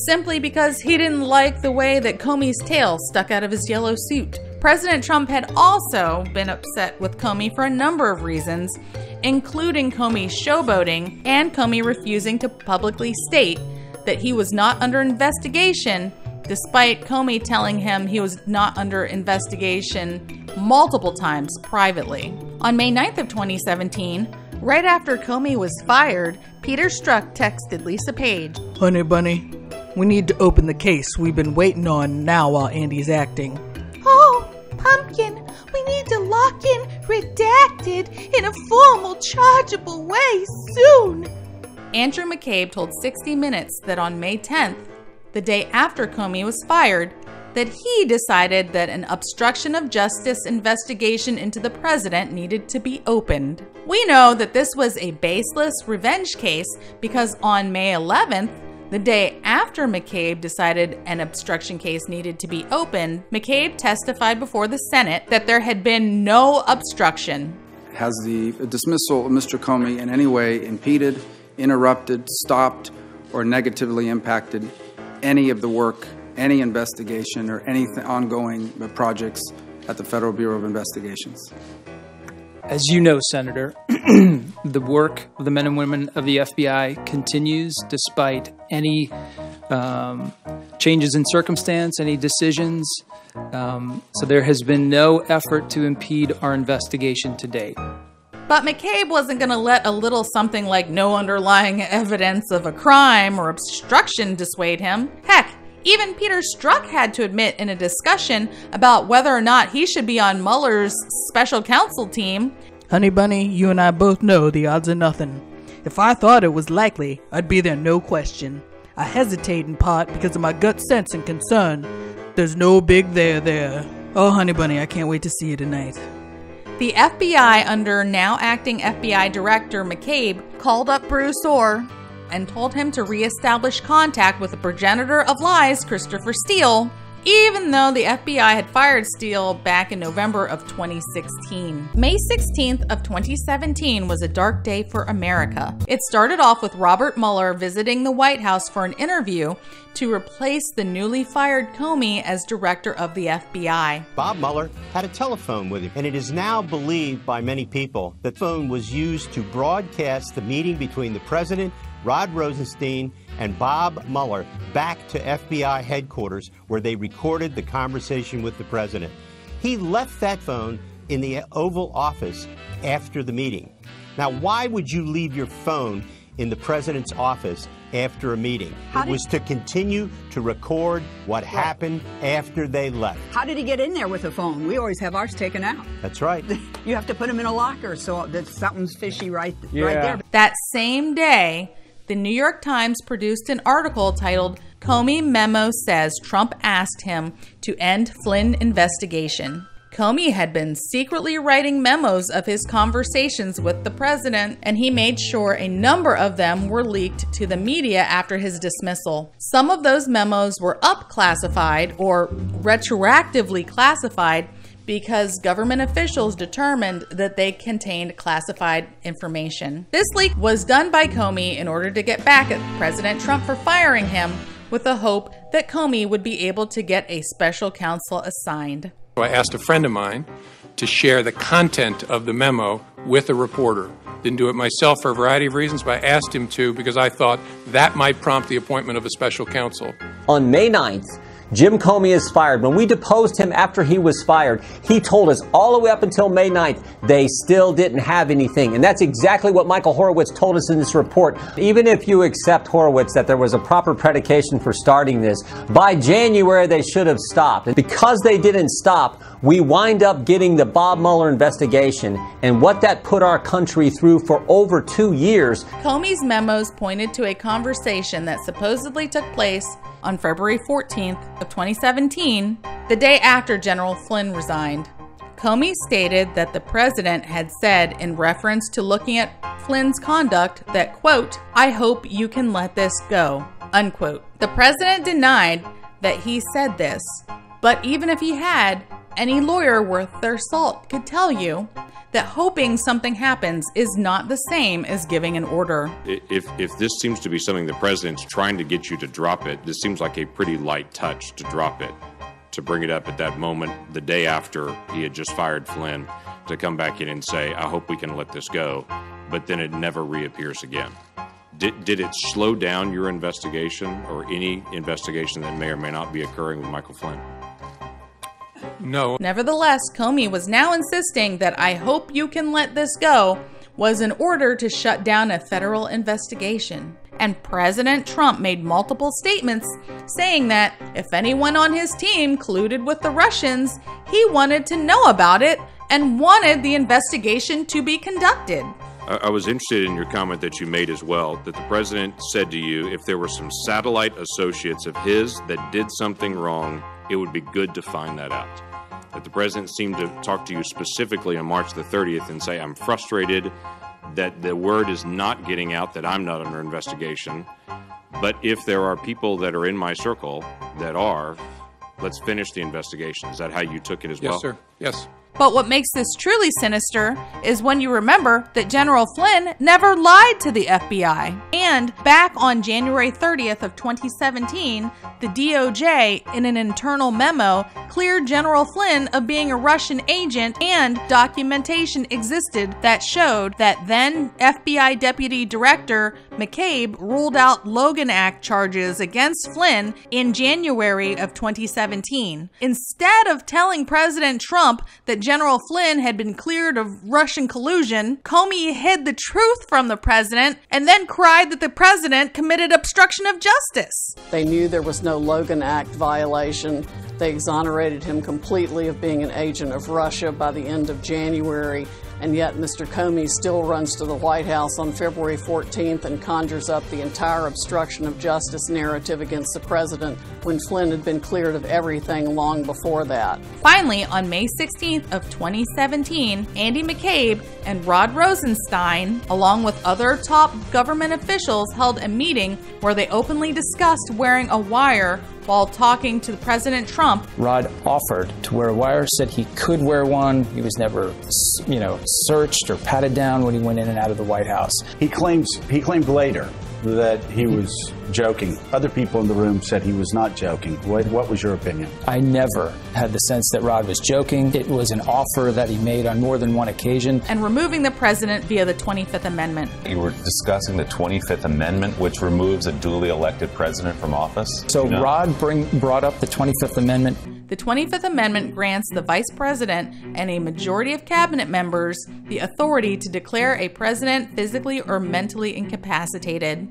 simply because he didn't like the way that Comey's tail stuck out of his yellow suit. President Trump had also been upset with Comey for a number of reasons, including Comey showboating and Comey refusing to publicly state that he was not under investigation, despite Comey telling him he was not under investigation multiple times privately. On May 9th of 2017, right after Comey was fired, Peter Strzok texted Lisa Page, "Honey bunny, we need to open the case we've been waiting on now while Andy's acting. Oh, pumpkin, we need to lock in redacted in a formal, chargeable way soon." Andrew McCabe told 60 Minutes that on May 10th, the day after Comey was fired, that he decided that an obstruction of justice investigation into the president needed to be opened. We know that this was a baseless revenge case because on May 11th, The day after McCabe decided an obstruction case needed to be opened, McCabe testified before the Senate that there had been no obstruction. Has the dismissal of Mr. Comey in any way impeded, interrupted, stopped, or negatively impacted any of the work, any investigation, or any ongoing projects at the Federal Bureau of Investigations? As you know, Senator, the work of the men and women of the FBI continues despite any changes in circumstance, any decisions. So there has been no effort to impede our investigation to date. But McCabe wasn't going to let a little something like no underlying evidence of a crime or obstruction dissuade him. Heck, even Peter Strzok had to admit in a discussion about whether or not he should be on Mueller's special counsel team, "Honey Bunny, you and I both know the odds are nothing. If I thought it was likely, I'd be there no question. I hesitate in part because of my gut sense and concern. There's no big there there. Oh, Honey Bunny, I can't wait to see you tonight." The FBI, under now acting FBI Director McCabe, called up Bruce Orr and told him to reestablish contact with the progenitor of lies, Christopher Steele, even though the FBI had fired Steele back in November of 2016. May 16th of 2017 was a dark day for America. It started off with Robert Mueller visiting the White House for an interview to replace the newly fired Comey as director of the FBI. Bob Mueller had a telephone with him, and it is now believed by many people that the phone was used to broadcast the meeting between the president, Rod Rosenstein, and Bob Mueller back to FBI headquarters, where they recorded the conversation with the president. He left that phone in the Oval Office after the meeting. Now, why would you leave your phone in the president's office after a meeting? It was to continue to record what happened after they left. How did he get in there with a phone? We always have ours taken out. That's right. You have to put them in a locker, so something's fishy right there. That same day, the New York Times produced an article titled, "Comey Memo Says Trump Asked Him to End Flynn Investigation." Comey had been secretly writing memos of his conversations with the president, and he made sure a number of them were leaked to the media after his dismissal. Some of those memos were up-classified or retroactively classified because government officials determined that they contained classified information. This leak was done by Comey in order to get back at President Trump for firing him, with the hope that Comey would be able to get a special counsel assigned. So I asked a friend of mine to share the content of the memo with a reporter. Didn't do it myself for a variety of reasons, but I asked him to because I thought that might prompt the appointment of a special counsel. On May 9th, Jim Comey is fired. When we deposed him after he was fired, he told us all the way up until May 9th, they still didn't have anything. And that's exactly what Michael Horowitz told us in this report. Even if you accept, Horowitz, that there was a proper predication for starting this, by January they should have stopped. And because they didn't stop, we wind up getting the Bob Mueller investigation and what that put our country through for over 2 years. Comey's memos pointed to a conversation that supposedly took place on February 14th of 2017, the day after General Flynn resigned. Comey stated that the president had said in reference to looking at Flynn's conduct that, quote, "I hope you can let this go," unquote. The president denied that he said this, but even if he had, any lawyer worth their salt could tell you that hoping something happens is not the same as giving an order. If this seems to be something the president's trying to get you to drop it, this seems like a pretty light touch to drop it, to bring it up at that moment, the day after he had just fired Flynn, to come back in and say, "I hope we can let this go," but then it never reappears again. Did it slow down your investigation or any investigation that may or may not be occurring with Michael Flynn? No. Nevertheless, Comey was now insisting that "I hope you can let this go" was an order to shut down a federal investigation. And President Trump made multiple statements saying that if anyone on his team colluded with the Russians, he wanted to know about it and wanted the investigation to be conducted. I was interested in your comment that you made as well, that the president said to you, if there were some satellite associates of his that did something wrong, it would be good to find that out. That the president seemed to talk to you specifically on March the 30th and say, "I'm frustrated that the word is not getting out that I'm not under investigation, But if there are people that are in my circle that are, let's finish the investigation. Is that how you took it as well? Yes, sir. Yes. But what makes this truly sinister is when you remember that General Flynn never lied to the FBI. And back on January 30th of 2017, the DOJ, in an internal memo, cleared General Flynn of being a Russian agent, and documentation existed that showed that then FBI Deputy Director McCabe ruled out Logan Act charges against Flynn in January of 2017. Instead of telling President Trump that General Flynn had been cleared of Russian collusion, Comey hid the truth from the president and then cried that the president committed obstruction of justice. They knew there was no Logan Act violation. They exonerated him completely of being an agent of Russia by the end of January, and yet Mr. Comey still runs to the White House on February 14th and conjures up the entire obstruction of justice narrative against the president when Flynn had been cleared of everything long before that. Finally, on May 16th of 2017, Andy McCabe and Rod Rosenstein, along with other top government officials, held a meeting where they openly discussed wearing a wire while talking to President Trump. Rod offered to wear a wire, said he could wear one. He was never, searched or patted down when he went in and out of the White House. He claimed later that he was joking. Other people in the room said he was not joking. What was your opinion? I never had the sense that Rod was joking. It was an offer that he made on more than one occasion. And removing the president via the 25th Amendment. You were discussing the 25th Amendment, which removes a duly elected president from office. So Rod brought up the 25th Amendment. The 25th Amendment grants the vice president and a majority of cabinet members the authority to declare a president physically or mentally incapacitated.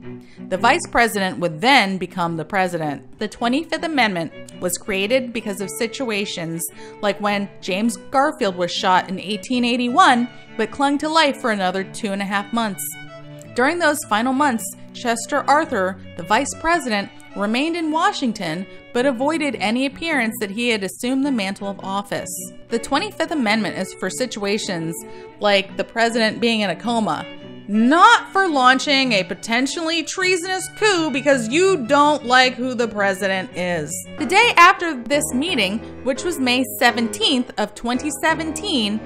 The vice president would then become the president. The 25th Amendment was created because of situations like when James Garfield was shot in 1881 but clung to life for another 2.5 months. During those final months, Chester Arthur, the vice president, remained in Washington but avoided any appearance that he had assumed the mantle of office. The 25th Amendment is for situations like the president being in a coma, not for launching a potentially treasonous coup because you don't like who the president is. The day after this meeting, which was May 17th of 2017,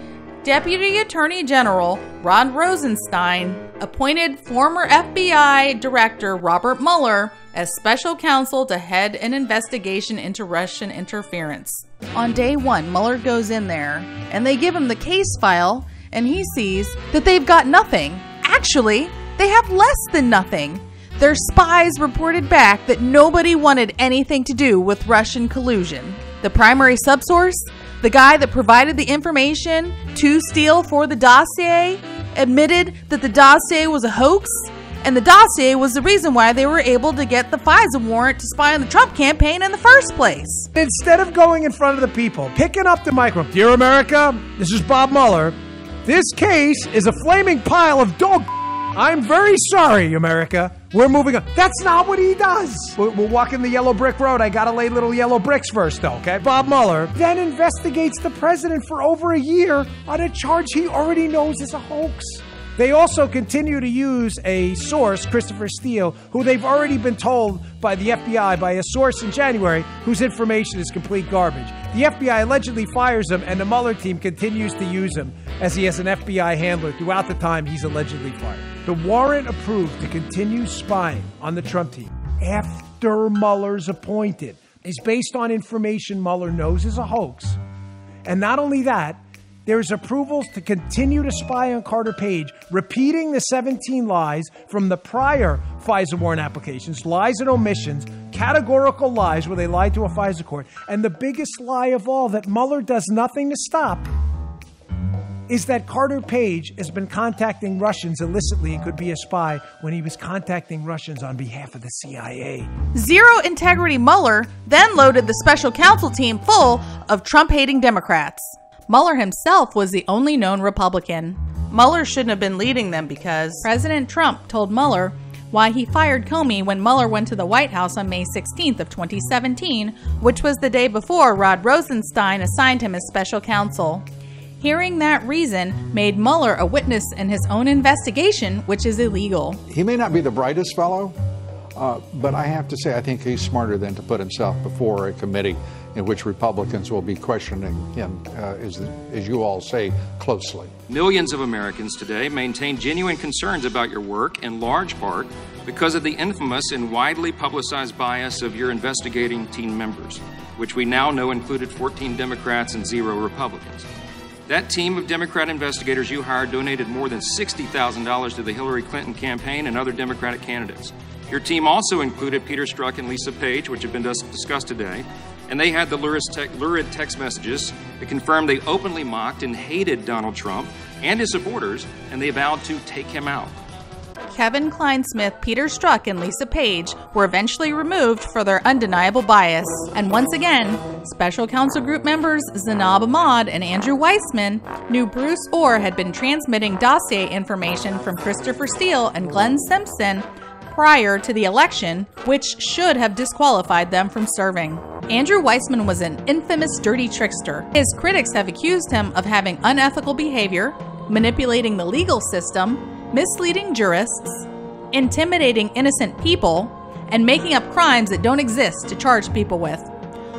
Deputy Attorney General Rod Rosenstein appointed former FBI Director Robert Mueller as special counsel to head an investigation into Russian interference. On day one, Mueller goes in there and they give him the case file, and he sees that they've got nothing. Actually, they have less than nothing. Their spies reported back that nobody wanted anything to do with Russian collusion. The primary subsource, the guy that provided the information to Steele for the dossier, admitted that the dossier was a hoax, and the dossier was the reason why they were able to get the FISA warrant to spy on the Trump campaign in the first place. Instead of going in front of the people, picking up the microphone, "Dear America, this is Bob Mueller. This case is a flaming pile of dog. I'm very sorry, America. We're moving on." That's not what he does. We're walking the yellow brick road. I gotta lay little yellow bricks first, though, okay? Bob Mueller then investigates the president for over a year on a charge he already knows is a hoax. They also continue to use a source, Christopher Steele, who they've already been told by the FBI, by a source in January, whose information is complete garbage. The FBI allegedly fires him, and the Mueller team continues to use him as he has an FBI handler throughout the time he's allegedly fired. The warrant approved to continue spying on the Trump team after Mueller's appointed is based on information Mueller knows is a hoax. And not only that, there is approvals to continue to spy on Carter Page, repeating the 17 lies from the prior FISA warrant applications, lies and omissions, categorical lies where they lied to a FISA court. And the biggest lie of all that Mueller does nothing to stop is that Carter Page has been contacting Russians illicitly and could be a spy when he was contacting Russians on behalf of the CIA. Zero integrity Mueller then loaded the special counsel team full of Trump-hating Democrats. Mueller himself was the only known Republican. Mueller shouldn't have been leading them because President Trump told Mueller why he fired Comey when Mueller went to the White House on May 16th of 2017, which was the day before Rod Rosenstein assigned him as special counsel. Hearing that reason made Mueller a witness in his own investigation, which is illegal. He may not be the brightest fellow, But I have to say, I think he's smarter than to put himself before a committee in which Republicans will be questioning him, as you all say, closely. Millions of Americans today maintain genuine concerns about your work, in large part because of the infamous and widely publicized bias of your investigating team members, which we now know included 14 Democrats and 0 Republicans. That team of Democrat investigators you hired donated more than $60,000 to the Hillary Clinton campaign and other Democratic candidates. Your team also included Peter Strzok and Lisa Page, which have been discussed today, and they had the lurid text messages that confirmed they openly mocked and hated Donald Trump and his supporters, and they vowed to take him out. Kevin Kline-Smith, Peter Strzok, and Lisa Page were eventually removed for their undeniable bias. And once again, Special Counsel Group members Zinab Ahmad and Andrew Weissman knew Bruce Orr had been transmitting dossier information from Christopher Steele and Glenn Simpson prior to the election, which should have disqualified them from serving. Andrew Weissman was an infamous dirty trickster. His critics have accused him of having unethical behavior, manipulating the legal system, misleading jurists, intimidating innocent people, and making up crimes that don't exist to charge people with.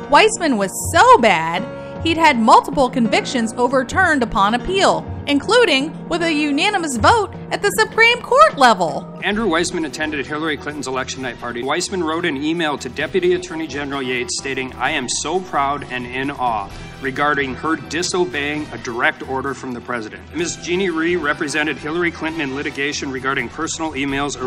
Weissman was so bad, he'd had multiple convictions overturned upon appeal, including with a unanimous vote at the Supreme Court level. Andrew Weissman attended Hillary Clinton's election night party. Weissman wrote an email to Deputy Attorney General Yates stating, "I am so proud and in awe," regarding her disobeying a direct order from the president. Ms. Jeannie Rhee represented Hillary Clinton in litigation regarding personal emails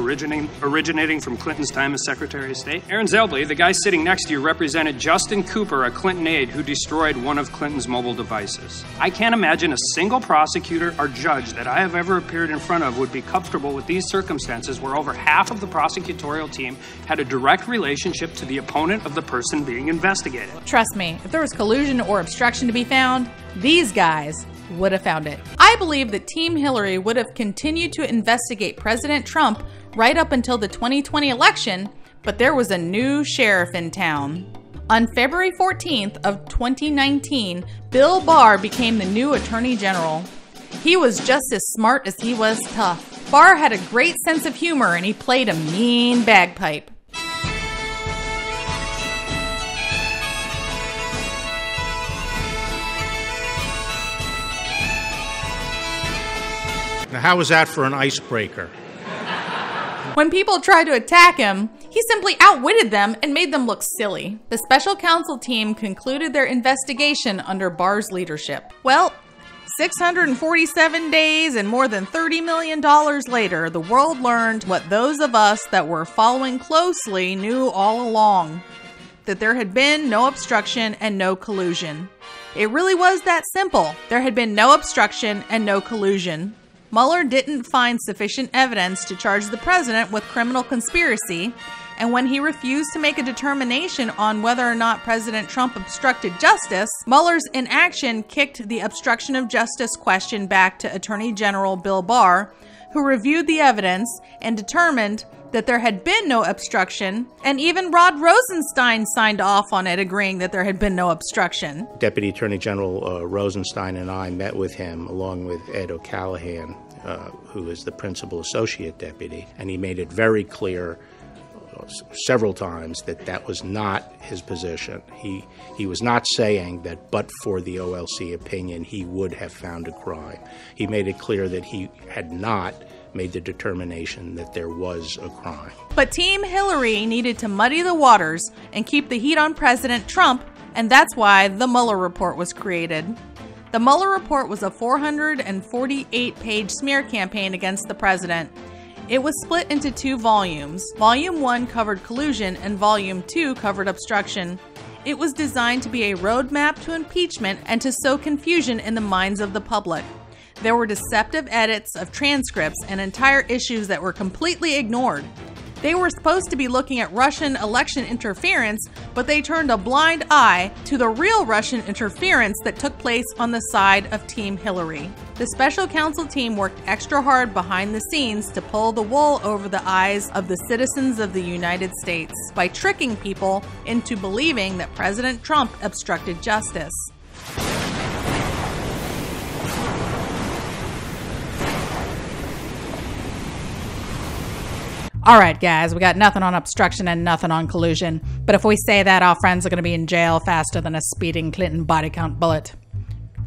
originating from Clinton's time as Secretary of State. Aaron Zelbley, the guy sitting next to you, represented Justin Cooper, a Clinton aide who destroyed one of Clinton's mobile devices. I can't imagine a single prosecutor or judge that I have ever appeared in front of would be comfortable with these circumstances where over half of the prosecutorial team had a direct relationship to the opponent of the person being investigated. Trust me, if there was collusion or obstruction to be found, these guys would have found it. I believe that Team Hillary would have continued to investigate President Trump right up until the 2020 election, but there was a new sheriff in town. On February 14th of 2019, Bill Barr became the new Attorney General. He was just as smart as he was tough. Barr had a great sense of humor and he played a mean bagpipe. Now, how was that for an icebreaker? When people tried to attack him, he simply outwitted them and made them look silly. The special counsel team concluded their investigation under Barr's leadership. Well, 647 days and more than $30 million later, the world learned what those of us that were following closely knew all along, that there had been no obstruction and no collusion. It really was that simple. There had been no obstruction and no collusion. Mueller didn't find sufficient evidence to charge the president with criminal conspiracy, and when he refused to make a determination on whether or not President Trump obstructed justice, Mueller's inaction kicked the obstruction of justice question back to Attorney General Bill Barr, who reviewed the evidence and determined that there had been no obstruction, and even Rod Rosenstein signed off on it, agreeing that there had been no obstruction. Deputy Attorney General Rosenstein and I met with him, along with Ed O'Callaghan, who is the principal associate deputy, and he made it very clear several times that that was not his position. He was not saying that but for the OLC opinion he would have found a crime. He made it clear that he had not made the determination that there was a crime. But Team Hillary needed to muddy the waters and keep the heat on President Trump, and that's why the Mueller report was created. The Mueller report was a 448-page smear campaign against the president. It was split into two volumes. Volume 1 covered collusion and Volume 2 covered obstruction. It was designed to be a roadmap to impeachment and to sow confusion in the minds of the public. There were deceptive edits of transcripts and entire issues that were completely ignored. They were supposed to be looking at Russian election interference, but they turned a blind eye to the real Russian interference that took place on the side of Team Hillary. The special counsel team worked extra hard behind the scenes to pull the wool over the eyes of the citizens of the United States by tricking people into believing that President Trump obstructed justice. all right, guys, we got nothing on obstruction and nothing on collusion. But if we say that, our friends are going to be in jail faster than a speeding Clinton body count bullet.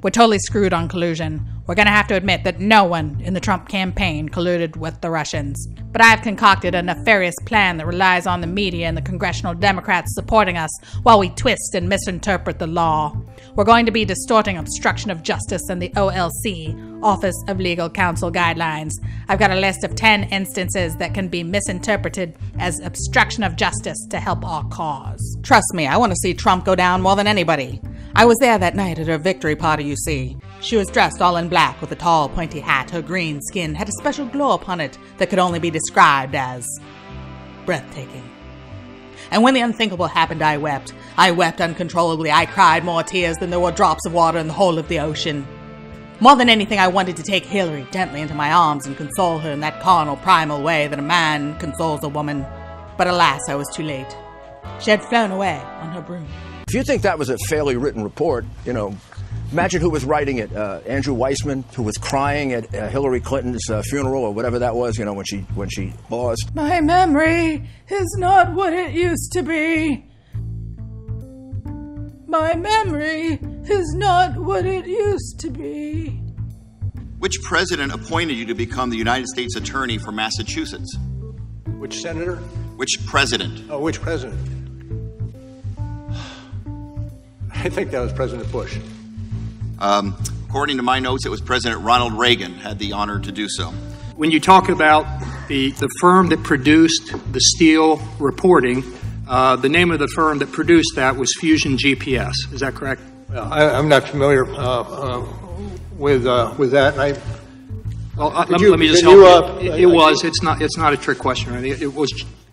We're totally screwed on collusion. We're going to have to admit that no one in the Trump campaign colluded with the Russians. But I've concocted a nefarious plan that relies on the media and the congressional Democrats supporting us while we twist and misinterpret the law. We're going to be distorting obstruction of justice in the OLC, Office of Legal Counsel Guidelines. I've got a list of 10 instances that can be misinterpreted as obstruction of justice to help our cause. Trust me, I want to see Trump go down more than anybody. I was there that night at her victory party, you see. She was dressed all in black with a tall, pointy hat. Her green skin had a special glow upon it that could only be described as breathtaking. And when the unthinkable happened, I wept. I wept uncontrollably. I cried more tears than there were drops of water in the whole of the ocean. More than anything, I wanted to take Hillary gently into my arms and console her in that carnal, primal way that a man consoles a woman. But alas, I was too late. She had flown away on her broom. If you think that was a fairly written report, you know, imagine who was writing it. Andrew Weissman, who was crying at Hillary Clinton's funeral or whatever that was, you know, when she paused. My memory is not what it used to be. My memory is not what it used to be. Which president appointed you to become the United States Attorney for Massachusetts? Which senator? Which president? Oh, which president? I think that was President Bush. According to my notes, it was President Ronald Reagan had the honor to do so. When you talk about the firm that produced the Steele reporting, the name of the firm that produced that was Fusion GPS. Is that correct? I'm not familiar with that. Let me just help you. It's not a trick question. Right? It was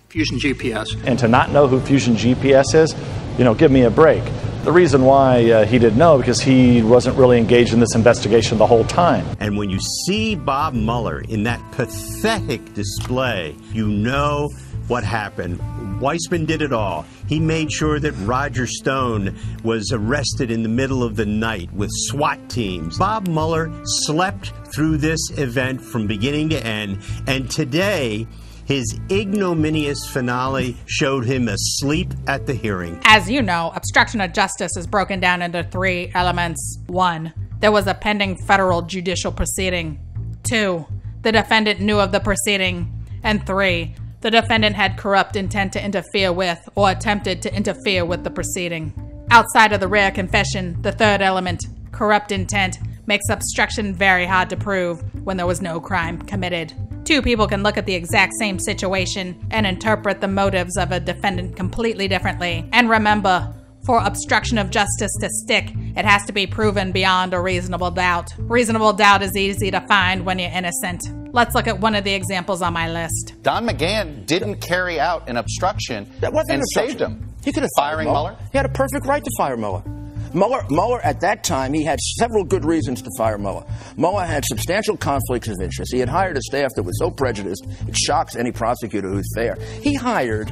Fusion GPS. And to not know who Fusion GPS is, you know, give me a break. The reason why he didn't know, because he wasn't really engaged in this investigation the whole time. And when you see Bob Mueller in that pathetic display, you know what happened. Weissman did it all. He made sure that Roger Stone was arrested in the middle of the night with SWAT teams. Bob Mueller slept through this event from beginning to end, and today, his ignominious finale showed him asleep at the hearing. As you know, obstruction of justice is broken down into three elements. 1, there was a pending federal judicial proceeding. 2, the defendant knew of the proceeding. And 3, the defendant had corrupt intent to interfere with or attempted to interfere with the proceeding. Outside of the rare confession, the third element, corrupt intent, makes obstruction very hard to prove when there was no crime committed. Two people can look at the exact same situation and interpret the motives of a defendant completely differently. And remember, for obstruction of justice to stick, it has to be proven beyond a reasonable doubt. Reasonable doubt is easy to find when you're innocent. Let's look at one of the examples on my list. Don McGahn didn't carry out an obstruction and saved him. He could have fired Mueller. He had a perfect right to fire Mueller. Mueller, at that time, he had several good reasons to fire Mueller. Mueller had substantial conflicts of interest. He had hired a staff that was so prejudiced, it shocks any prosecutor who's fair. He hired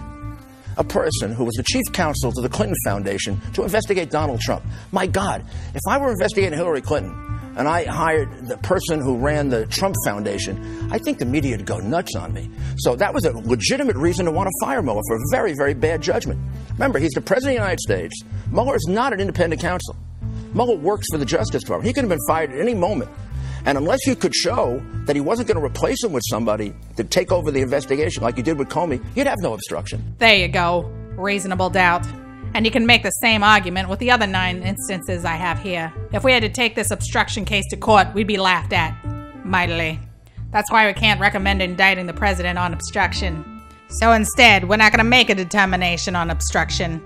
a person who was the chief counsel to the Clinton Foundation to investigate Donald Trump. My God, if I were investigating Hillary Clinton and I hired the person who ran the Trump Foundation, I think the media would go nuts on me. So that was a legitimate reason to want to fire Mueller for a very, very bad judgment. Remember, he's the President of the United States. Mueller is not an independent counsel. Mueller works for the Justice Department. He could have been fired at any moment. And unless you could show that he wasn't going to replace him with somebody to take over the investigation like you did with Comey, you'd have no obstruction. There you go. Reasonable doubt. And you can make the same argument with the other 9 instances I have here. If we had to take this obstruction case to court, we'd be laughed at mightily. That's why we can't recommend indicting the president on obstruction. So instead, we're not going to make a determination on obstruction.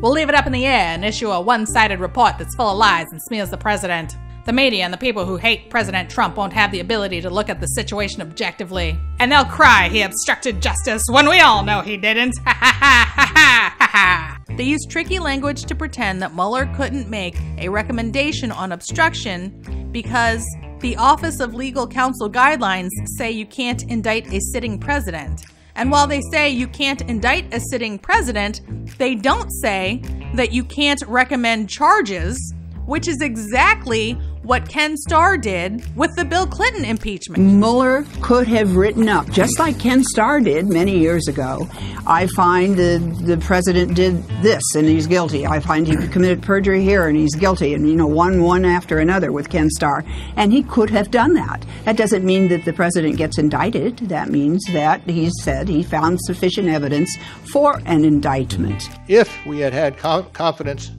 We'll leave it up in the air and issue a one-sided report that's full of lies and smears the president. The media and the people who hate President Trump won't have the ability to look at the situation objectively. And they'll cry he obstructed justice when we all know he didn't. Ha ha ha ha ha ha ha. They used tricky language to pretend that Mueller couldn't make a recommendation on obstruction because the Office of Legal Counsel Guidelines say you can't indict a sitting president. And while they say you can't indict a sitting president, they don't say that you can't recommend charges, which is exactly what Ken Starr did with the Bill Clinton impeachment. Mueller could have written up, just like Ken Starr did many years ago, I find the president did this and he's guilty. I find he committed perjury here and he's guilty. And, you know, one after another with Ken Starr. And he could have done that. That doesn't mean that the president gets indicted. That means that he said he found sufficient evidence for an indictment. If we had had confidence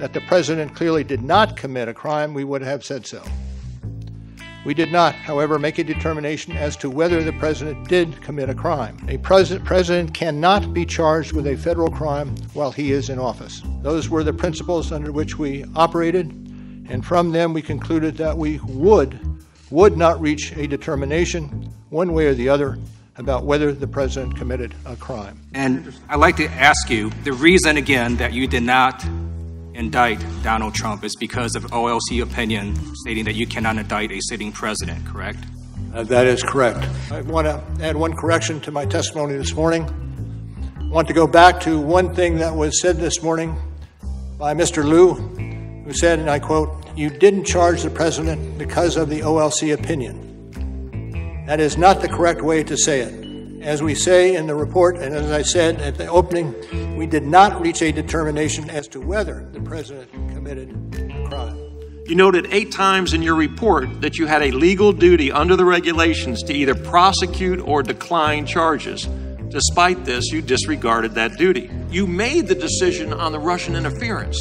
that the president clearly did not commit a crime, we would have said so. We did not, however, make a determination as to whether the president did commit a crime. A president cannot be charged with a federal crime while he is in office. Those were the principles under which we operated, and from them we concluded that we would not reach a determination, one way or the other, about whether the president committed a crime. And I'd like to ask you, the reason, again, that you did not indict Donald Trump is because of OLC opinion stating that you cannot indict a sitting president, correct? That is correct. I want to add one correction to my testimony this morning. I want to go back to one thing that was said this morning by Mr. Liu, who said, and I quote, "You didn't charge the president because of the OLC opinion." That is not the correct way to say it. As we say in the report, and as I said at the opening, we did not reach a determination as to whether the president committed a crime. You noted 8 times in your report that you had a legal duty under the regulations to either prosecute or decline charges. Despite this, you disregarded that duty. You made the decision on the Russian interference.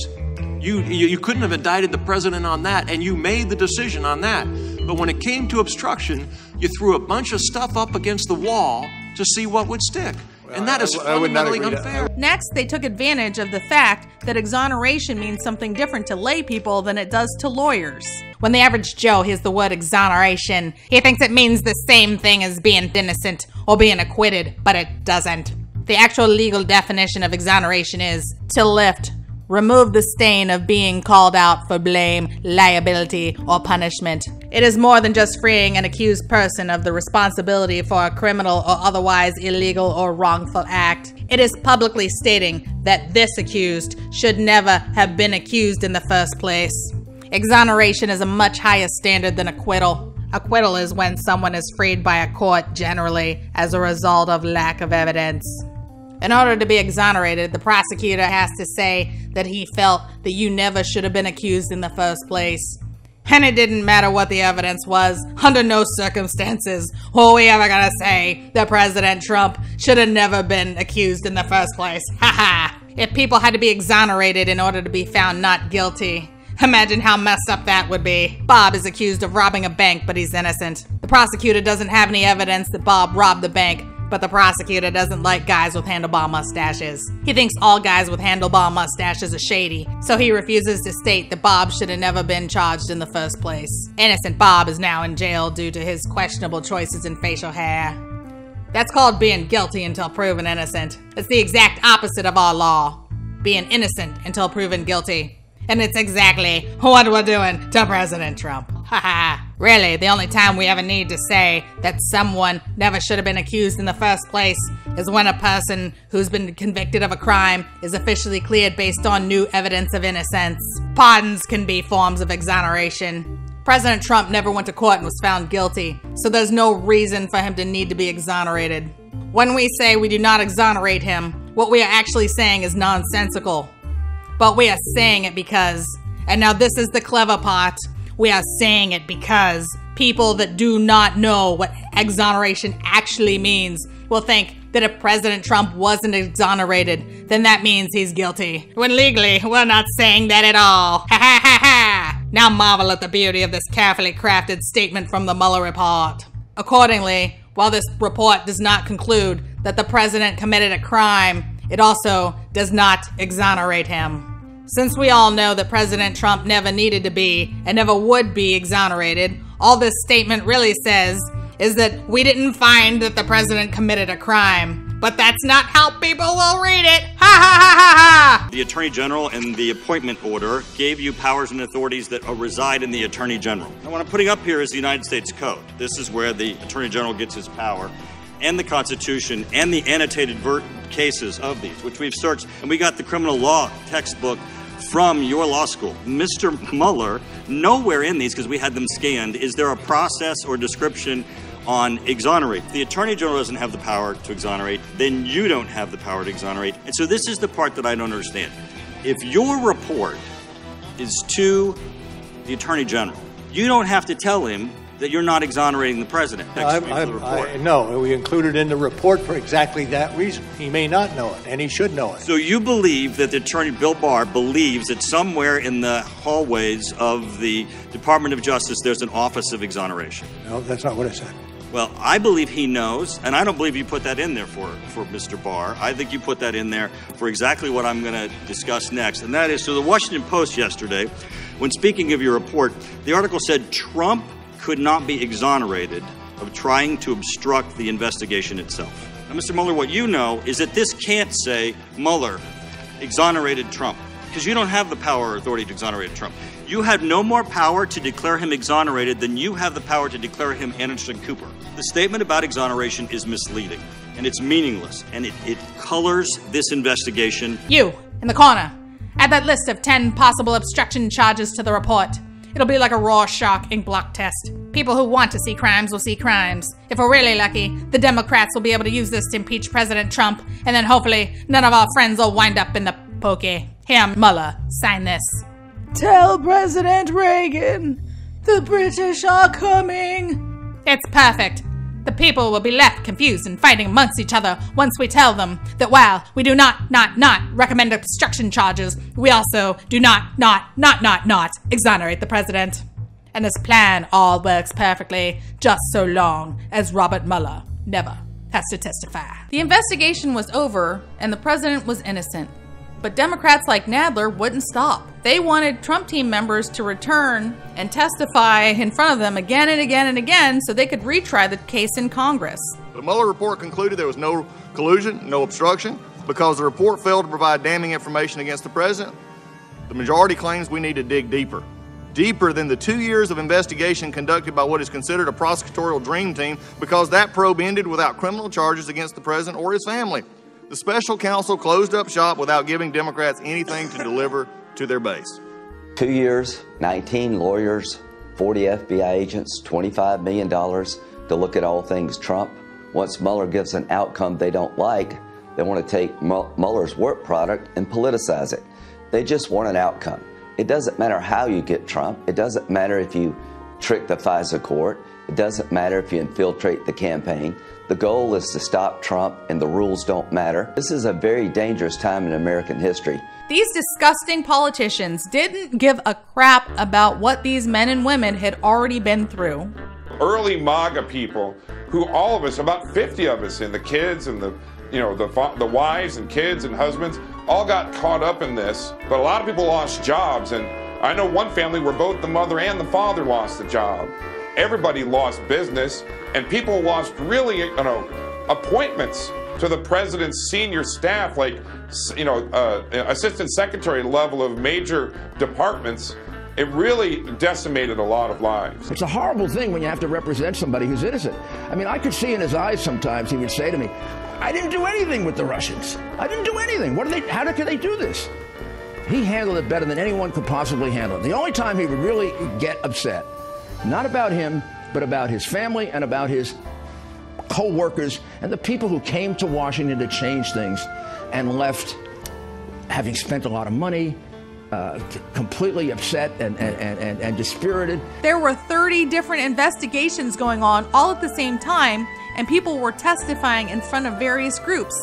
You couldn't have indicted the president on that, and you made the decision on that. But when it came to obstruction, you threw a bunch of stuff up against the wall to see what would stick. Well, and that is fundamentally unfair. Next, they took advantage of the fact that exoneration means something different to lay people than it does to lawyers. When the average Joe hears the word exoneration, he thinks it means the same thing as being innocent or being acquitted, but it doesn't. The actual legal definition of exoneration is to lift, remove the stain of being called out for blame, liability, or punishment. It is more than just freeing an accused person of the responsibility for a criminal or otherwise illegal or wrongful act. It is publicly stating that this accused should never have been accused in the first place. Exoneration is a much higher standard than acquittal. Acquittal is when someone is freed by a court generally as a result of lack of evidence. In order to be exonerated, the prosecutor has to say that he felt that you never should have been accused in the first place. And it didn't matter what the evidence was, under no circumstances were we ever gonna say that President Trump should have never been accused in the first place. Haha. If people had to be exonerated in order to be found not guilty, imagine how messed up that would be. Bob is accused of robbing a bank, but he's innocent. The prosecutor doesn't have any evidence that Bob robbed the bank, but the prosecutor doesn't like guys with handlebar mustaches. He thinks all guys with handlebar mustaches are shady, so he refuses to state that Bob should have never been charged in the first place. Innocent Bob is now in jail due to his questionable choices in facial hair. That's called being guilty until proven innocent. It's the exact opposite of our law, being innocent until proven guilty. And it's exactly what we're doing to President Trump. Haha. Really, the only time we ever need to say that someone never should have been accused in the first place is when a person who's been convicted of a crime is officially cleared based on new evidence of innocence. Pardons can be forms of exoneration. President Trump never went to court and was found guilty, so there's no reason for him to need to be exonerated. When we say we do not exonerate him, what we are actually saying is nonsensical. But we are saying it because, and now this is the clever part, we are saying it because people that do not know what exoneration actually means will think that if President Trump wasn't exonerated, then that means he's guilty. When legally, we're not saying that at all. Ha ha ha ha! Now marvel at the beauty of this carefully crafted statement from the Mueller report. Accordingly, while this report does not conclude that the president committed a crime, it also does not exonerate him. Since we all know that President Trump never needed to be and never would be exonerated, all this statement really says is that we didn't find that the president committed a crime. But that's not how people will read it. Ha ha ha ha ha! The Attorney General and the appointment order gave you powers and authorities that reside in the Attorney General. And what I'm putting up here is the United States Code. This is where the Attorney General gets his power, and the Constitution, and the annotated cases of these, which we've searched, and we got the criminal law textbook from your law school. Mr. Mueller Nowhere in these, because we had them scanned, is there a process or description on exonerate. The Attorney General doesn't have the power to exonerate, then you don't have the power to exonerate. And so this is the part that I don't understand. If your report is to the Attorney General, you don't have to tell him that you're not exonerating the President next week for the report. No, we included in the report for exactly that reason. He may not know it, and he should know it. So you believe that the Attorney Bill Barr believes that somewhere in the hallways of the Department of Justice there's an office of exoneration? No, that's not what I said. Well, I believe he knows, and I don't believe you put that in there for Mr. Barr. I think you put that in there for exactly what I'm going to discuss next, and that is, so the Washington Post yesterday, when speaking of your report, the article said Trump could not be exonerated of trying to obstruct the investigation itself. Now, Mr. Mueller, what you know is that this can't say Mueller exonerated Trump, because you don't have the power or authority to exonerate Trump. You have no more power to declare him exonerated than you have the power to declare him Anderson Cooper. The statement about exoneration is misleading, and it's meaningless, and it colors this investigation. You, in the corner, add that list of 10 possible obstruction charges to the report. It'll be like a Rorschach ink block test. People who want to see crimes will see crimes. If we're really lucky, the Democrats will be able to use this to impeach President Trump, and then hopefully none of our friends will wind up in the pokey. Here, Mueller, sign this. Tell President Reagan the British are coming. It's perfect. The people will be left confused and fighting amongst each other once we tell them that while we do not recommend obstruction charges, we also do not exonerate the president. And this plan all works perfectly, just so long as Robert Mueller never has to testify. The investigation was over and the president was innocent. But Democrats like Nadler wouldn't stop. They wanted Trump team members to return and testify in front of them again and again and again so they could retry the case in Congress. The Mueller report concluded there was no collusion, no obstruction, because the report failed to provide damning information against the president. The majority claims we need to dig deeper. Deeper than the 2 years of investigation conducted by what is considered a prosecutorial dream team, because that probe ended without criminal charges against the president or his family. The special counsel closed up shop without giving Democrats anything to deliver to their base. 2 years, 19 lawyers, 40 FBI agents, $25 million to look at all things Trump. Once Mueller gives an outcome they don't like, they want to take Mueller's work product and politicize it. They just want an outcome. It doesn't matter how you get Trump. It doesn't matter if you trick the FISA court. It doesn't matter if you infiltrate the campaign. The goal is to stop Trump, and the rules don't matter. This is a very dangerous time in American history. These disgusting politicians didn't give a crap about what these men and women had already been through. Early MAGA people, who all of us, about 50 of us, and the kids and the wives and kids and husbands, all got caught up in this. But a lot of people lost jobs, and I know one family where both the mother and the father lost the job. Everybody lost business, and people lost really, appointments to the president's senior staff, like, assistant secretary level of major departments. It really decimated a lot of lives. It's a horrible thing when you have to represent somebody who's innocent. I mean, I could see in his eyes sometimes he would say to me, I didn't do anything with the Russians. I didn't do anything. How could they do this? He handled it better than anyone could possibly handle it. The only time he would really get upset, not about him, but about his family and about his co-workers and the people who came to Washington to change things and left having spent a lot of money, completely upset and dispirited. There were 30 different investigations going on all at the same time, and people were testifying in front of various groups.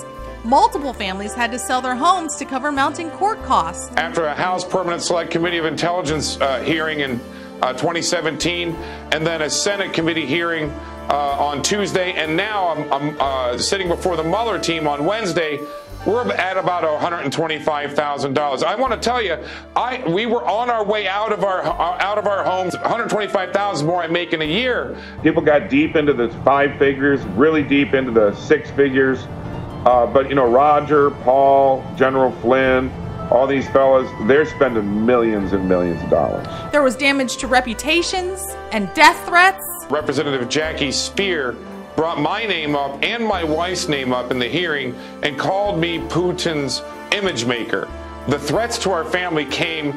Multiple families had to sell their homes to cover mounting court costs. After a House Permanent Select Committee of Intelligence hearing in 2017, and then a Senate committee hearing on Tuesday, and now I'm sitting before the Mueller team on Wednesday. We're at about $125,000. I want to tell you, we were on our way out of our homes. $125,000 more I make in a year. People got deep into the five figures, really deep into the six figures. But Roger, Paul, General Flynn, all these fellas, they're spending millions and millions of dollars. There was damage to reputations and death threats. Representative Jackie Speer brought my name up and my wife's name up in the hearing and called me Putin's image maker. The threats to our family came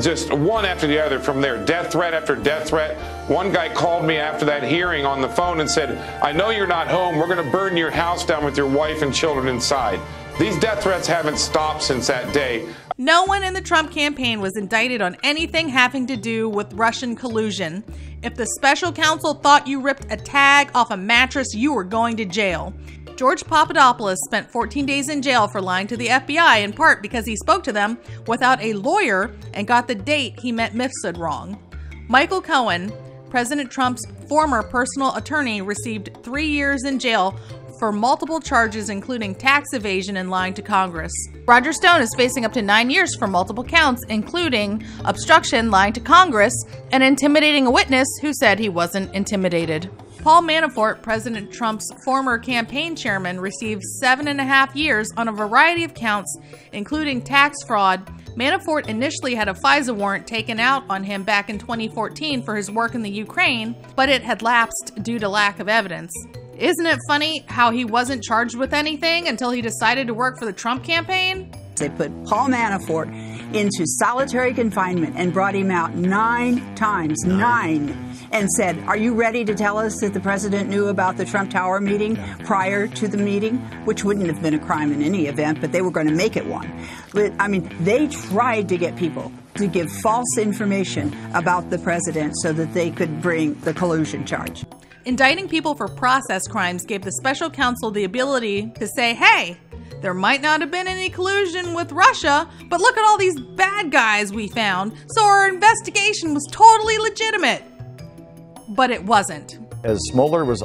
just one after the other from there, death threat after death threat. One guy called me after that hearing on the phone and said, I know you're not home. We're going to burn your house down with your wife and children inside. These death threats haven't stopped since that day. No one in the Trump campaign was indicted on anything having to do with Russian collusion. If the special counsel thought you ripped a tag off a mattress, you were going to jail. George Papadopoulos spent 14 days in jail for lying to the FBI, in part because he spoke to them without a lawyer and got the date he met Mifsud wrong. Michael Cohen, President Trump's former personal attorney, received 3 years in jail for multiple charges, including tax evasion and lying to Congress. Roger Stone is facing up to 9 years for multiple counts, including obstruction, lying to Congress, and intimidating a witness who said he wasn't intimidated. Paul Manafort, President Trump's former campaign chairman, received 7.5 years on a variety of counts, including tax fraud. Manafort initially had a FISA warrant taken out on him back in 2014 for his work in the Ukraine, but it had lapsed due to lack of evidence. Isn't it funny how he wasn't charged with anything until he decided to work for the Trump campaign? They put Paul Manafort into solitary confinement and brought him out 9 times, 9, and said, are you ready to tell us that the president knew about the Trump Tower meeting prior to the meeting? Which wouldn't have been a crime in any event, but they were going to make it one. But, I mean, they tried to get people to give false information about the president so that they could bring the collusion charge. Indicting people for process crimes gave the special counsel the ability to say, hey, there might not have been any collusion with Russia, but look at all these bad guys we found, so our investigation was totally legitimate. But it wasn't. As Mueller was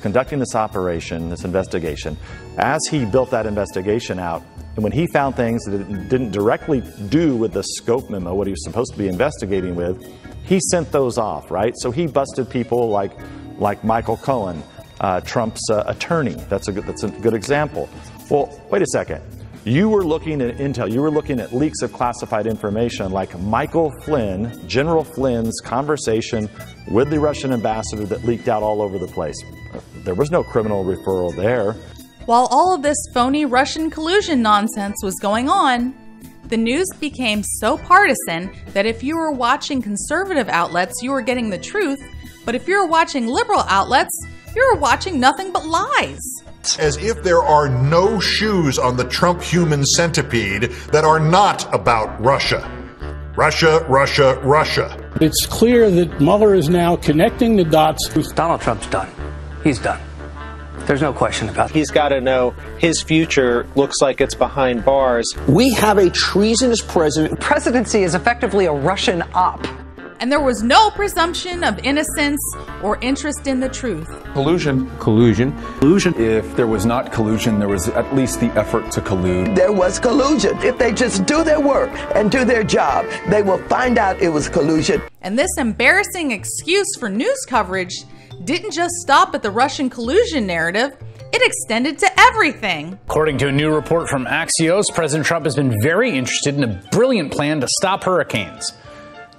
conducting this operation, this investigation, as he built that investigation out, and when he found things that it didn't directly do with the scope memo, what he was supposed to be investigating with, he sent those off, right? So he busted people like Michael Cohen, Trump's attorney. That's a good example. Well, wait a second. You were looking at intel. You were looking at leaks of classified information like Michael Flynn, General Flynn's conversation with the Russian ambassador that leaked out all over the place. There was no criminal referral there. While all of this phony Russian collusion nonsense was going on, the news became so partisan that if you were watching conservative outlets, you were getting the truth. But if you're watching liberal outlets, you're watching nothing but lies. As if there are no shoes on the Trump human centipede that are not about Russia. Russia, Russia, Russia. It's clear that Mueller is now connecting the dots. Donald Trump's done. He's done. There's no question about it. He's got to know his future looks like it's behind bars. We have a treasonous president. Presidency is effectively a Russian op. And there was no presumption of innocence or interest in the truth. Collusion. Collusion. Collusion. If there was not collusion, there was at least the effort to collude. There was collusion. If they just do their work and do their job, they will find out it was collusion. And this embarrassing excuse for news coverage didn't just stop at the Russian collusion narrative. It extended to everything. According to a new report from Axios, President Trump has been very interested in a brilliant plan to stop hurricanes.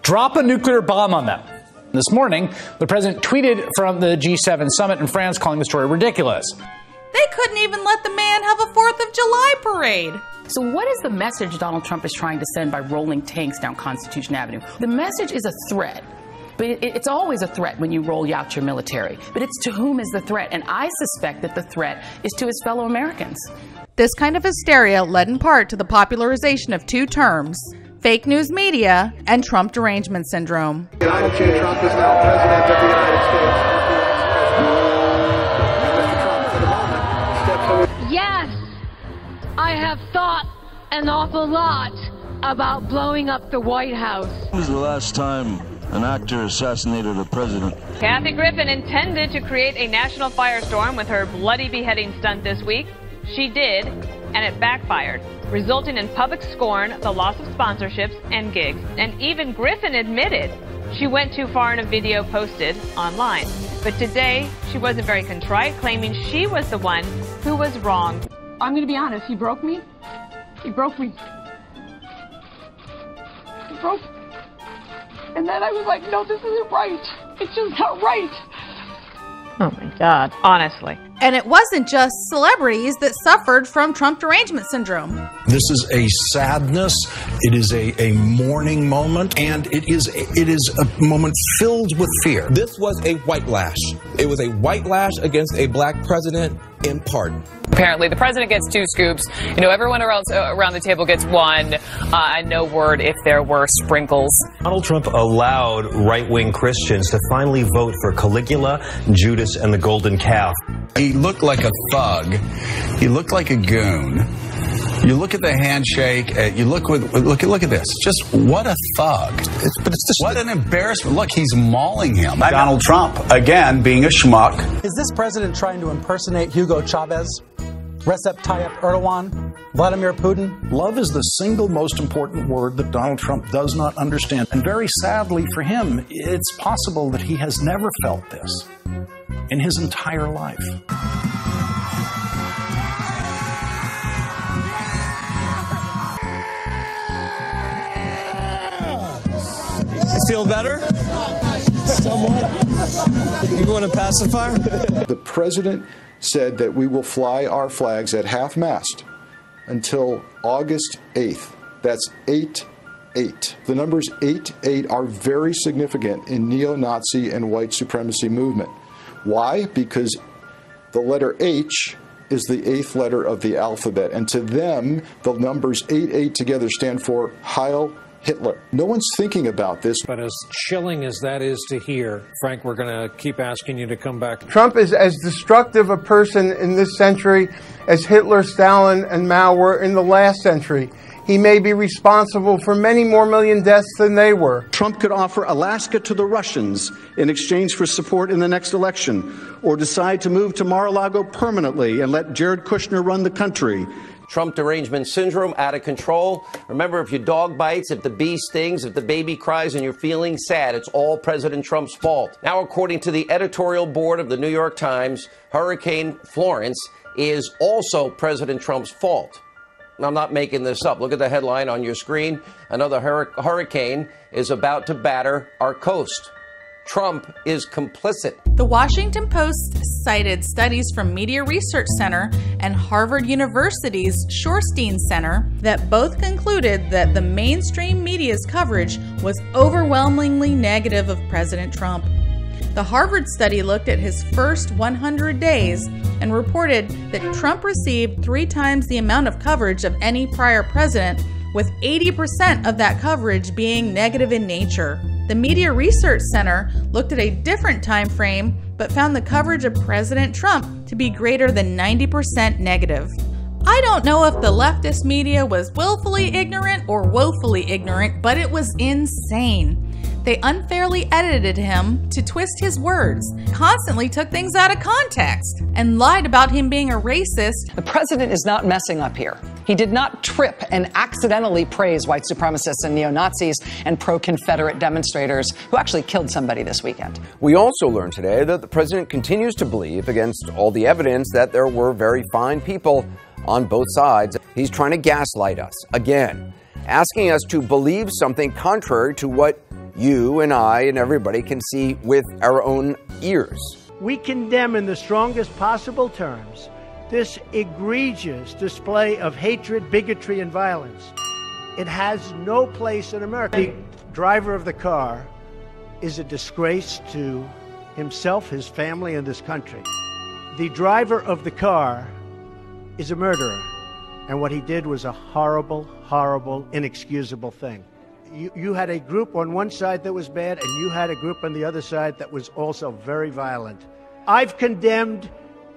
Drop a nuclear bomb on them. This morning, the president tweeted from the G7 summit in France, calling the story ridiculous. They couldn't even let the man have a 4th of July parade. So what is the message Donald Trump is trying to send by rolling tanks down Constitution Avenue? The message is a threat, but it's always a threat when you roll out your military. But it's to whom is the threat, and I suspect that the threat is to his fellow Americans. This kind of hysteria led in part to the popularization of two terms: fake news media and Trump derangement syndrome. Donald J. Trump is now president of the United States. Yes, I have thought an awful lot about blowing up the White House. When was the last time an actor assassinated a president? Kathy Griffin intended to create a national firestorm with her bloody beheading stunt this week. She did, and it backfired, resulting in public scorn, the loss of sponsorships and gigs. And even Griffin admitted she went too far in a video posted online. But today, she wasn't very contrite, claiming she was the one who was wrong. I'm going to be honest, he broke me. He broke me. He broke me. And then I was like, no, this isn't right. It's just not right. Oh, my God. Honestly. And it wasn't just celebrities that suffered from Trump derangement syndrome. This is a sadness. It is a mourning moment, and it is a moment filled with fear. This was a white lash. It was a white lash against a black president, in part. Apparently, the president gets 2 scoops. You know, everyone else around the table gets 1. And no word if there were sprinkles. Donald Trump allowed right-wing Christians to finally vote for Caligula, Judas, and the golden calf. He looked like a thug. He looked like a goon. You look at the handshake. You look at this. Just what a thug! What an embarrassment! Look, he's mauling him. Donald Trump again being a schmuck. Is this president trying to impersonate Hugo Chavez, Recep Tayyip Erdogan, Vladimir Putin? Love is the single most important word that Donald Trump does not understand, and very sadly for him, it's possible that he has never felt this in his entire life. Feel better? Somewhat. You want a pacifier? The president said that we will fly our flags at half-mast until August 8th. That's 8-8. The numbers 8-8 are very significant in neo-Nazi and white supremacy movement. Why? Because the letter H is the 8th letter of the alphabet, and to them, the numbers 8-8 together stand for Heil Hitler. No one's thinking about this. But as chilling as that is to hear, Frank, we're going to keep asking you to come back. Trump is as destructive a person in this century as Hitler, Stalin, and Mao were in the last century. He may be responsible for many more million deaths than they were. Trump could offer Alaska to the Russians in exchange for support in the next election, or decide to move to Mar-a-Lago permanently and let Jared Kushner run the country. Trump derangement syndrome, out of control. Remember, if your dog bites, if the bee stings, if the baby cries and you're feeling sad, it's all President Trump's fault. Now, according to the editorial board of the New York Times, Hurricane Florence is also President Trump's fault. I'm not making this up. Look at the headline on your screen. Another hurricane is about to batter our coast. Trump is complicit. The Washington Post cited studies from Media Research Center and Harvard University's Shorstein Center that both concluded that the mainstream media's coverage was overwhelmingly negative of President Trump. The Harvard study looked at his first 100 days and reported that Trump received 3 times the amount of coverage of any prior president, with 80% of that coverage being negative in nature. The Media Research Center looked at a different time frame, but found the coverage of President Trump to be greater than 90% negative. I don't know if the leftist media was willfully ignorant or woefully ignorant, but it was insane. They unfairly edited him to twist his words, constantly took things out of context, and lied about him being a racist. The president is not messing up here. He did not trip and accidentally praise white supremacists and neo-Nazis and pro-Confederate demonstrators who actually killed somebody this weekend. We also learned today that the president continues to believe, against all the evidence, that there were very fine people on both sides. He's trying to gaslight us again, asking us to believe something contrary to what you and I and everybody can see with our own ears. We condemn in the strongest possible terms this egregious display of hatred, bigotry, and violence. It has no place in America. The driver of the car is a disgrace to himself, his family, and this country. The driver of the car is a murderer, and what he did was a horrible, horrible, inexcusable thing. You had a group on one side that was bad, and you had a group on the other side that was also very violent. I've condemned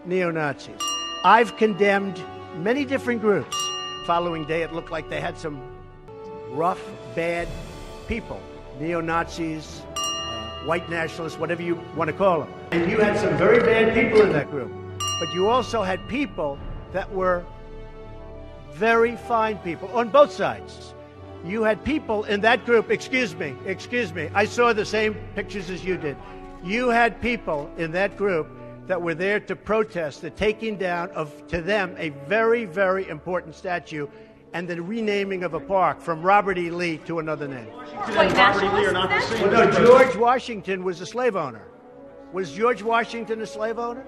neo-Nazis. I've condemned many different groups. The following day, it looked like they had some rough, bad people. Neo-Nazis, white nationalists, whatever you want to call them. And you had some very bad people in that group. But you also had people that were very fine people on both sides. You had people in that group, excuse me, I saw the same pictures as you did. You had people in that group that were there to protest the taking down of, to them, a very, very important statue and the renaming of a park from Robert E. Lee to another name. What, Robert E. Lee are not the same? Well, no, George Washington was a slave owner. Was George Washington a slave owner?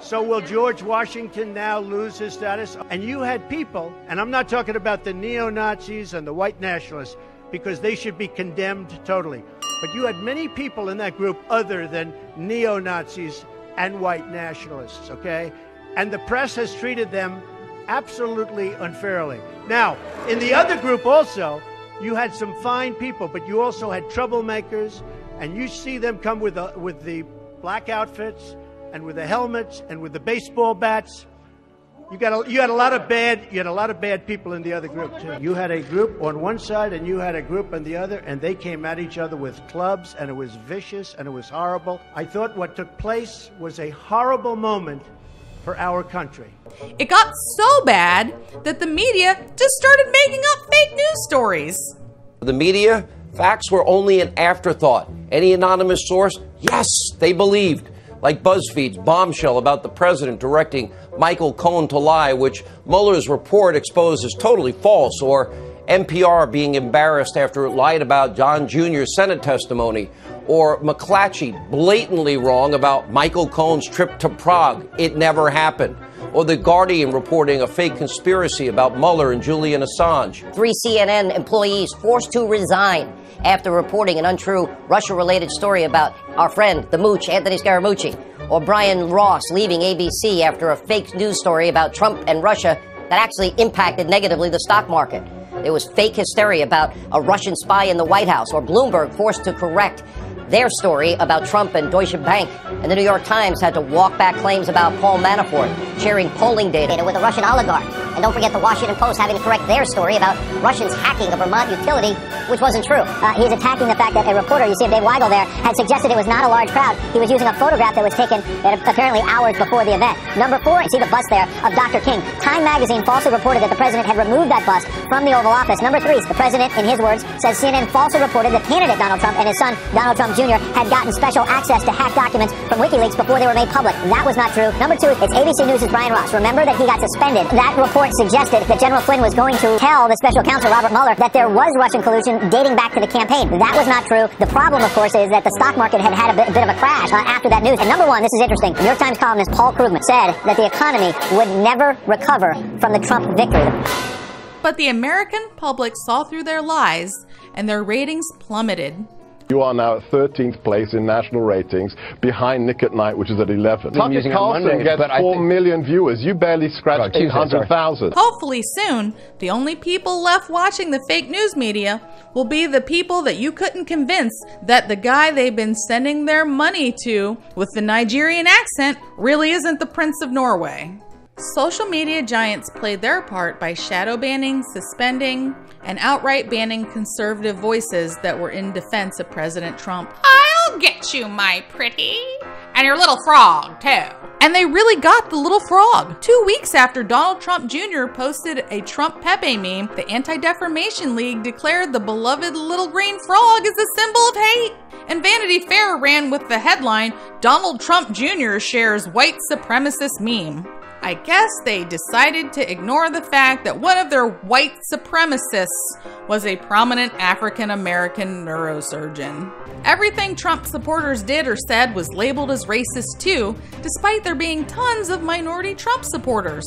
So will George Washington now lose his status? And you had people, and I'm not talking about the neo-Nazis and the white nationalists, because they should be condemned totally. But you had many people in that group other than neo-Nazis and white nationalists, okay? And the press has treated them absolutely unfairly. Now, in the other group also, you had some fine people, but you also had troublemakers, and you see them come with the black outfits and with the helmets and with the baseball bats. You had a lot of bad people in the other group too. You had a group on one side and you had a group on the other, and they came at each other with clubs, and it was vicious and it was horrible. I thought what took place was a horrible moment for our country. It got so bad that the media just started making up fake news stories. The media, facts were only an afterthought. Any anonymous source, yes, they believed. Like BuzzFeed's bombshell about the president directing Michael Cohen to lie, which Mueller's report exposed as totally false, or NPR being embarrassed after it lied about John Jr.'s Senate testimony, or McClatchy blatantly wrong about Michael Cohen's trip to Prague, it never happened, or The Guardian reporting a fake conspiracy about Mueller and Julian Assange. 3 CNN employees forced to resign after reporting an untrue Russia-related story about our friend, the Mooch, Anthony Scaramucci, or Brian Ross leaving ABC after a fake news story about Trump and Russia that actually impacted negatively the stock market. There was fake hysteria about a Russian spy in the White House, or Bloomberg forced to correct their story about Trump and Deutsche Bank, and the New York Times had to walk back claims about Paul Manafort sharing polling data with a Russian oligarch. And don't forget the Washington Post having to correct their story about Russians hacking a Vermont utility, which wasn't true. He's attacking the fact that a reporter, you see Dave Weigel there, had suggested it was not a large crowd. He was using a photograph that was taken apparently hours before the event. Number 4, you see the bust there of Dr. King. Time magazine falsely reported that the president had removed that bust from the Oval Office. Number 3, the president, in his words, says CNN falsely reported that candidate Donald Trump and his son, Donald Trump Jr., had gotten special access to hacked documents from WikiLeaks before they were made public. That was not true. Number 2, it's ABC News' Brian Ross. Remember that he got suspended. That report suggested that General Flynn was going to tell the special counsel, Robert Mueller, that there was Russian collusion dating back to the campaign. That was not true. The problem, of course, is that the stock market had had a bit of a crash after that news. And number 1, this is interesting. New York Times columnist Paul Krugman said that the economy would never recover from the Trump victory. But the American public saw through their lies, and their ratings plummeted. You are now at 13th place in national ratings, behind Nick at Night, which is at 11. Tucker Carlson gets 4 million viewers. You barely scratched 800,000. Hopefully soon, the only people left watching the fake news media will be the people that you couldn't convince that the guy they've been sending their money to with the Nigerian accent really isn't the Prince of Norway. Social media giants played their part by shadow banning, suspending, and outright banning conservative voices that were in defense of President Trump. I'll get you, my pretty. And your little frog, too. And they really got the little frog. 2 weeks after Donald Trump Jr. posted a Trump Pepe meme, the Anti-Defamation League declared the beloved little green frog is a symbol of hate. And Vanity Fair ran with the headline, Donald Trump Jr. shares white supremacist meme. I guess they decided to ignore the fact that one of their white supremacists was a prominent African-American neurosurgeon. Everything Trump supporters did or said was labeled as racist too, despite there being tons of minority Trump supporters.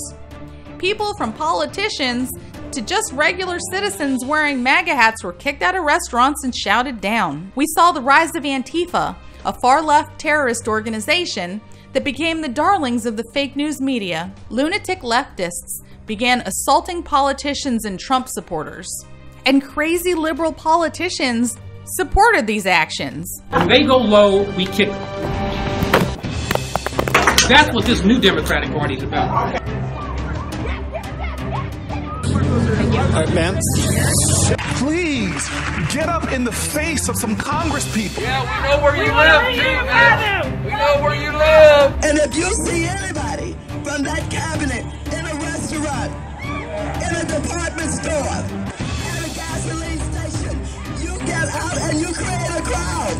People from politicians to just regular citizens wearing MAGA hats were kicked out of restaurants and shouted down. We saw the rise of Antifa, a far-left terrorist organization that became the darlings of the fake news media. Lunatic leftists began assaulting politicians and Trump supporters. And crazy liberal politicians supported these actions. When they go low, we kick them. That's what this new Democratic Party is about. All right, ma'am. Please, get up in the face of some Congress people. Yeah, we know where you live, too. We know where you live. And if you see anybody from that cabinet in a restaurant, in a department store, at a gasoline station, you get out and you create a crowd.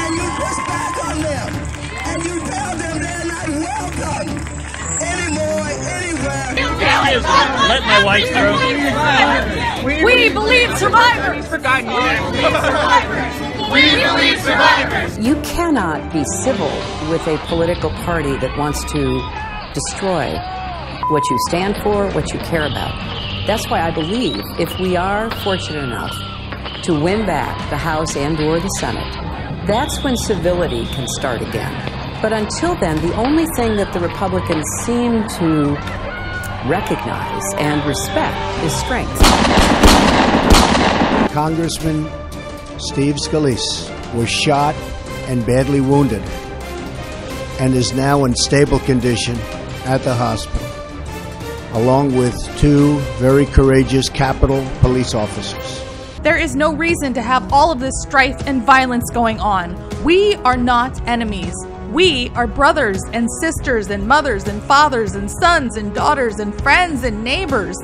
And you push back on them. And you tell them they're not welcome. Anymore, anywhere. Let my wife through. We believe survivors. We believe survivors. You cannot be civil with a political party that wants to destroy what you stand for, what you care about. That's why I believe if we are fortunate enough to win back the House and or the Senate, that's when civility can start again. But until then, the only thing that the Republicans seem to recognize and respect is strength. Congressman Steve Scalise was shot and badly wounded and is now in stable condition at the hospital, along with two very courageous Capitol police officers. There is no reason to have all of this strife and violence going on. We are not enemies. We are brothers and sisters and mothers and fathers and sons and daughters and friends and neighbors.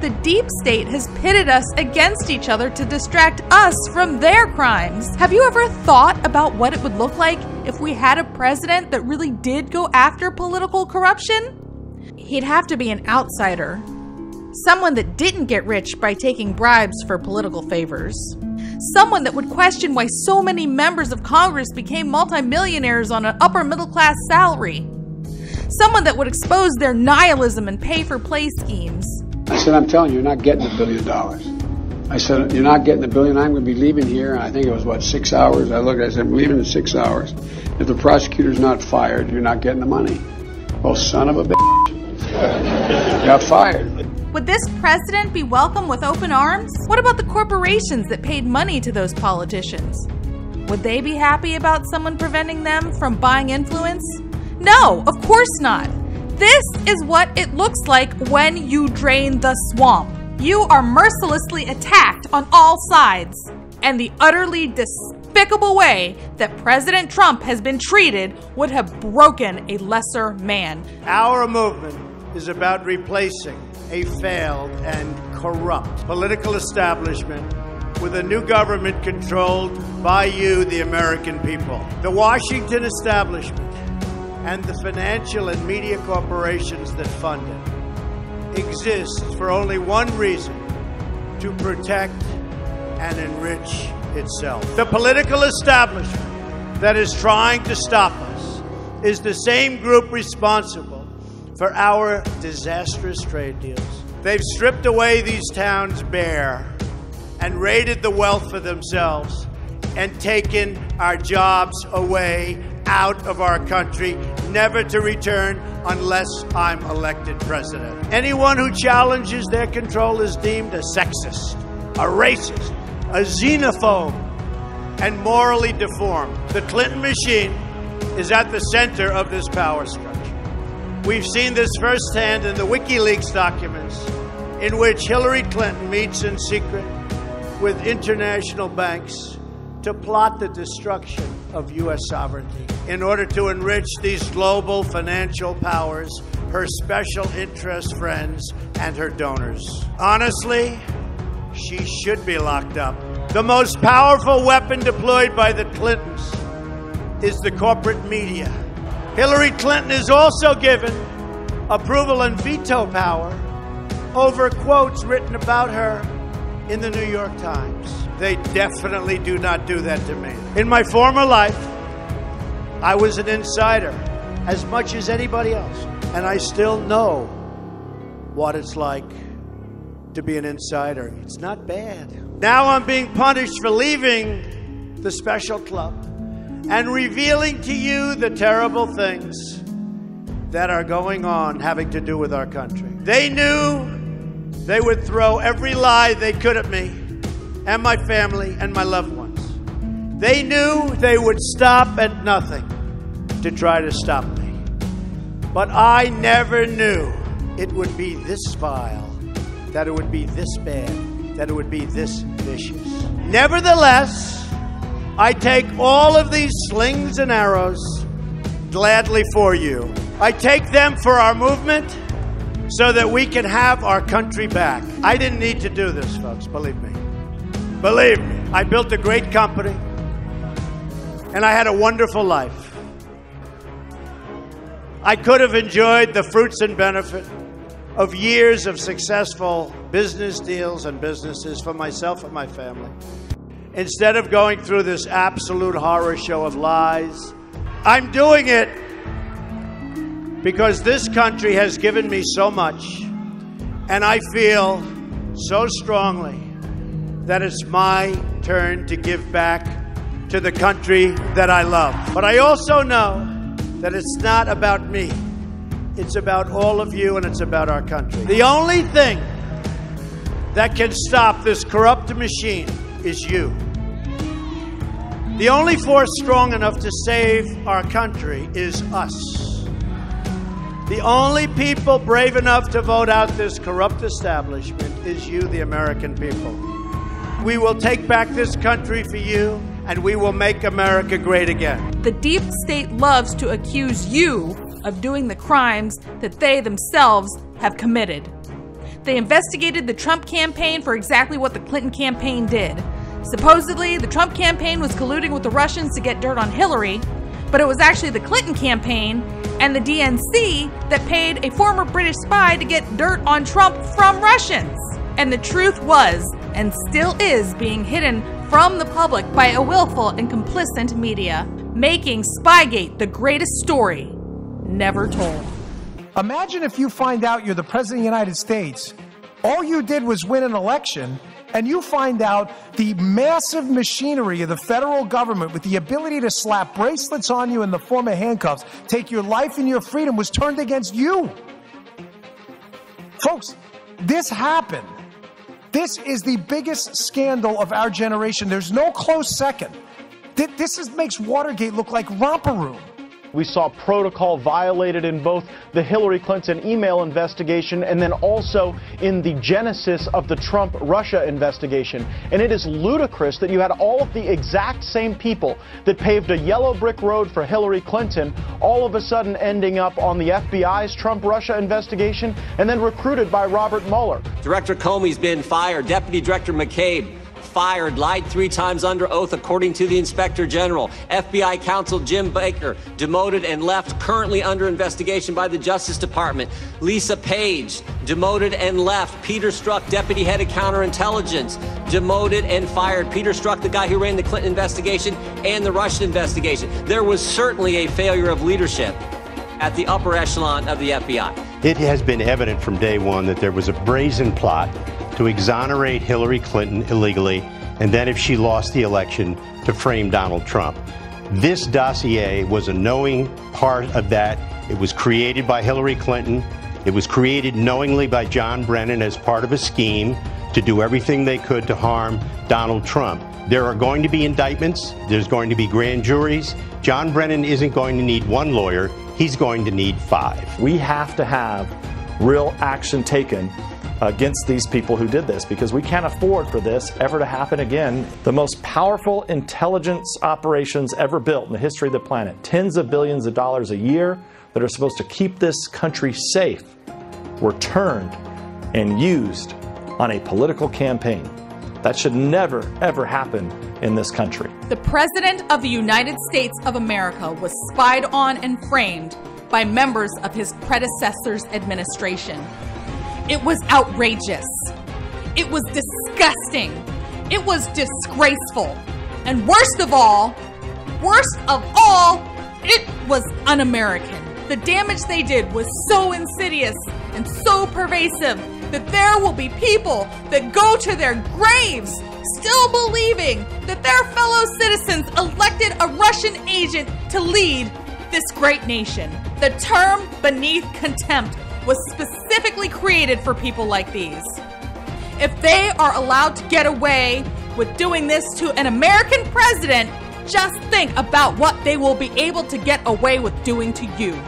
The deep state has pitted us against each other to distract us from their crimes. Have you ever thought about what it would look like if we had a president that really did go after political corruption? He'd have to be an outsider. Someone that didn't get rich by taking bribes for political favors. Someone that would question why so many members of Congress became multimillionaires on an upper middle class salary. Someone that would expose their nihilism and pay for play schemes. I said, I'm telling you, you're not getting $1 billion. I said, you're not getting $1 billion. I'm going to be leaving here. And I think it was, what, 6 hours? I looked, I said, I'm leaving in 6 hours. If the prosecutor's not fired, you're not getting the money. Oh, son of a bitch. Got fired. Would this president be welcomed with open arms? What about the corporations that paid money to those politicians? Would they be happy about someone preventing them from buying influence? No, of course not. This is what it looks like when you drain the swamp. You are mercilessly attacked on all sides. And the utterly despicable way that President Trump has been treated would have broken a lesser man. Our movement is about replacing a failed and corrupt political establishment with a new government controlled by you, the American people. The Washington establishment and the financial and media corporations that fund it exists for only one reason: to protect and enrich itself. The political establishment that is trying to stop us is the same group responsible for our disastrous trade deals. They've stripped away these towns bare and raided the wealth for themselves and taken our jobs away out of our country, never to return unless I'm elected president. Anyone who challenges their control is deemed a sexist, a racist, a xenophobe, and morally deformed. The Clinton machine is at the center of this power structure. We've seen this firsthand in the WikiLeaks documents, in which Hillary Clinton meets in secret with international banks to plot the destruction of U.S. sovereignty in order to enrich these global financial powers, her special interest friends, and her donors. Honestly, she should be locked up. The most powerful weapon deployed by the Clintons is the corporate media. Hillary Clinton is also given approval and veto power over quotes written about her in the New York Times. They definitely do not do that to me. In my former life, I was an insider as much as anybody else, and I still know what it's like to be an insider. It's not bad. Now I'm being punished for leaving the special club and revealing to you the terrible things that are going on having to do with our country. They knew they would throw every lie they could at me and my family and my loved ones. They knew they would stop at nothing to try to stop me. But I never knew it would be this vile, that it would be this bad, that it would be this vicious. Nevertheless, I take all of these slings and arrows gladly for you. I take them for our movement so that we can have our country back. I didn't need to do this, folks, believe me. Believe me, I built a great company, and I had a wonderful life. I could have enjoyed the fruits and benefit of years of successful business deals and businesses for myself and my family. instead of going through this absolute horror show of lies. I'm doing it because this country has given me so much, and I feel so strongly that it's my turn to give back to the country that I love. But I also know that it's not about me. It's about all of you, and it's about our country. The only thing that can stop this corrupt machine is you. The only force strong enough to save our country is us. The only people brave enough to vote out this corrupt establishment is you, the American people. We will take back this country for you, and we will make America great again. The deep state loves to accuse you of doing the crimes that they themselves have committed. They investigated the Trump campaign for exactly what the Clinton campaign did. Supposedly, the Trump campaign was colluding with the Russians to get dirt on Hillary, but it was actually the Clinton campaign and the DNC that paid a former British spy to get dirt on Trump from Russians. And the truth was, and still is, being hidden from the public by a willful and complicit media, making Spygate the greatest story never told. Imagine if you find out you're the President of the United States, all you did was win an election, and you find out the massive machinery of the federal government with the ability to slap bracelets on you in the form of handcuffs, take your life and your freedom, was turned against you. Folks, this happened. This is the biggest scandal of our generation. There's no close second. This makes Watergate look like romper room. We saw protocol violated in both the Hillary Clinton email investigation and then also in the genesis of the Trump-Russia investigation. And it is ludicrous that you had all of the exact same people that paved a yellow brick road for Hillary Clinton, all of a sudden ending up on the FBI's Trump-Russia investigation and then recruited by Robert Mueller. Director Comey's been fired. Deputy Director McCabe fired, lied 3 times under oath, according to the Inspector General. FBI counsel Jim Baker demoted and left, currently under investigation by the Justice Department. Lisa Page demoted and left. Peter Strzok, deputy head of counterintelligence, demoted and fired. Peter Strzok, the guy who ran the Clinton investigation and the Russian investigation. There was certainly a failure of leadership at the upper echelon of the FBI. It has been evident from day one that there was a brazen plot to exonerate Hillary Clinton illegally, and then if she lost the election, to frame Donald Trump. This dossier was a knowing part of that. It was created by Hillary Clinton. It was created knowingly by John Brennan as part of a scheme to do everything they could to harm Donald Trump. There are going to be indictments. There's going to be grand juries. John Brennan isn't going to need one lawyer. He's going to need 5. We have to have real action taken against these people who did this, because we can't afford for this ever to happen again. The most powerful intelligence operations ever built in the history of the planet, tens of billions of dollars a year that are supposed to keep this country safe, were turned and used on a political campaign. That should never, ever happen in this country. The President of the United States of America was spied on and framed by members of his predecessor's administration. It was outrageous. It was disgusting. It was disgraceful. And worst of all, it was un-American. The damage they did was so insidious and so pervasive that there will be people that go to their graves still believing that their fellow citizens elected a Russian agent to lead this great nation. The term beneath contempt was specifically created for people like these. If they are allowed to get away with doing this to an American president, just think about what they will be able to get away with doing to you.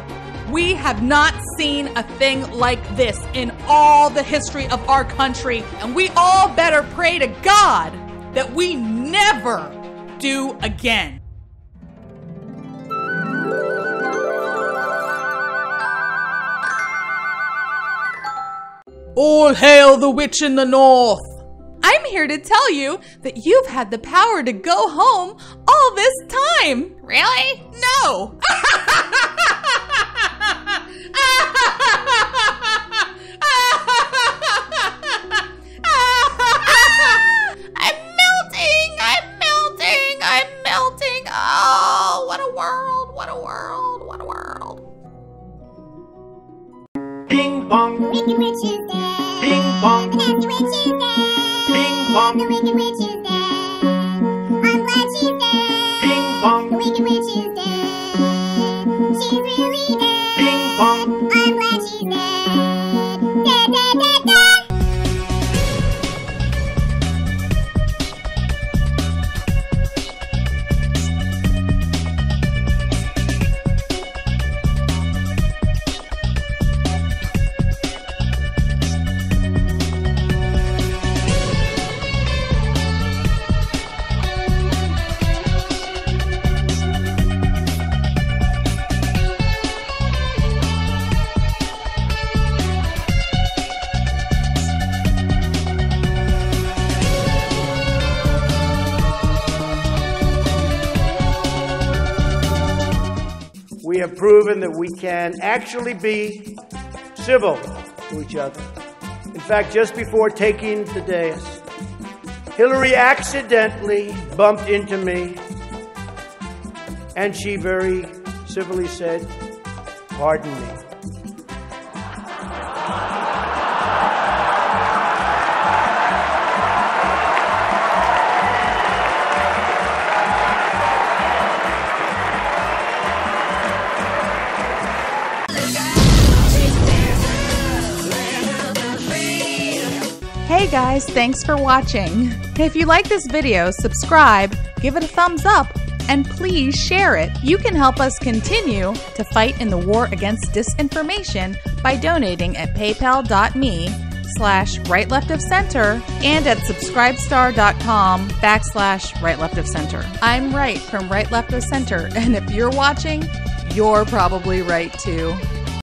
We have not seen a thing like this in all the history of our country, and we all better pray to God that we never do again. All hail the witch in the north! I'm here to tell you that you've had the power to go home all this time! Really? No! I'm melting! I'm What a world, what a world. Ping pong. Wicked Witch Tuesday. Ping pong. Bonanza Witch Tuesday. Ping pong. The Wicked Witch Tuesday. On Black Tuesday. Ping pong. The Wicked Witch Tuesday. She's really dead. Ping pong. On Black Tuesday. Da da da da. We have proven that we can actually be civil to each other. In fact, just before taking the dais, Hillary accidentally bumped into me, and she very civilly said, "Pardon me." Hey guys, thanks for watching. If you like this video, subscribe, give it a thumbs up, and please share it. You can help us continue to fight in the war against disinformation by donating at paypal.me/rightleft-of-center and at subscribestar.com/rightleft-of-center. I'm Right from Right Left of Center, and if you're watching, you're probably right too.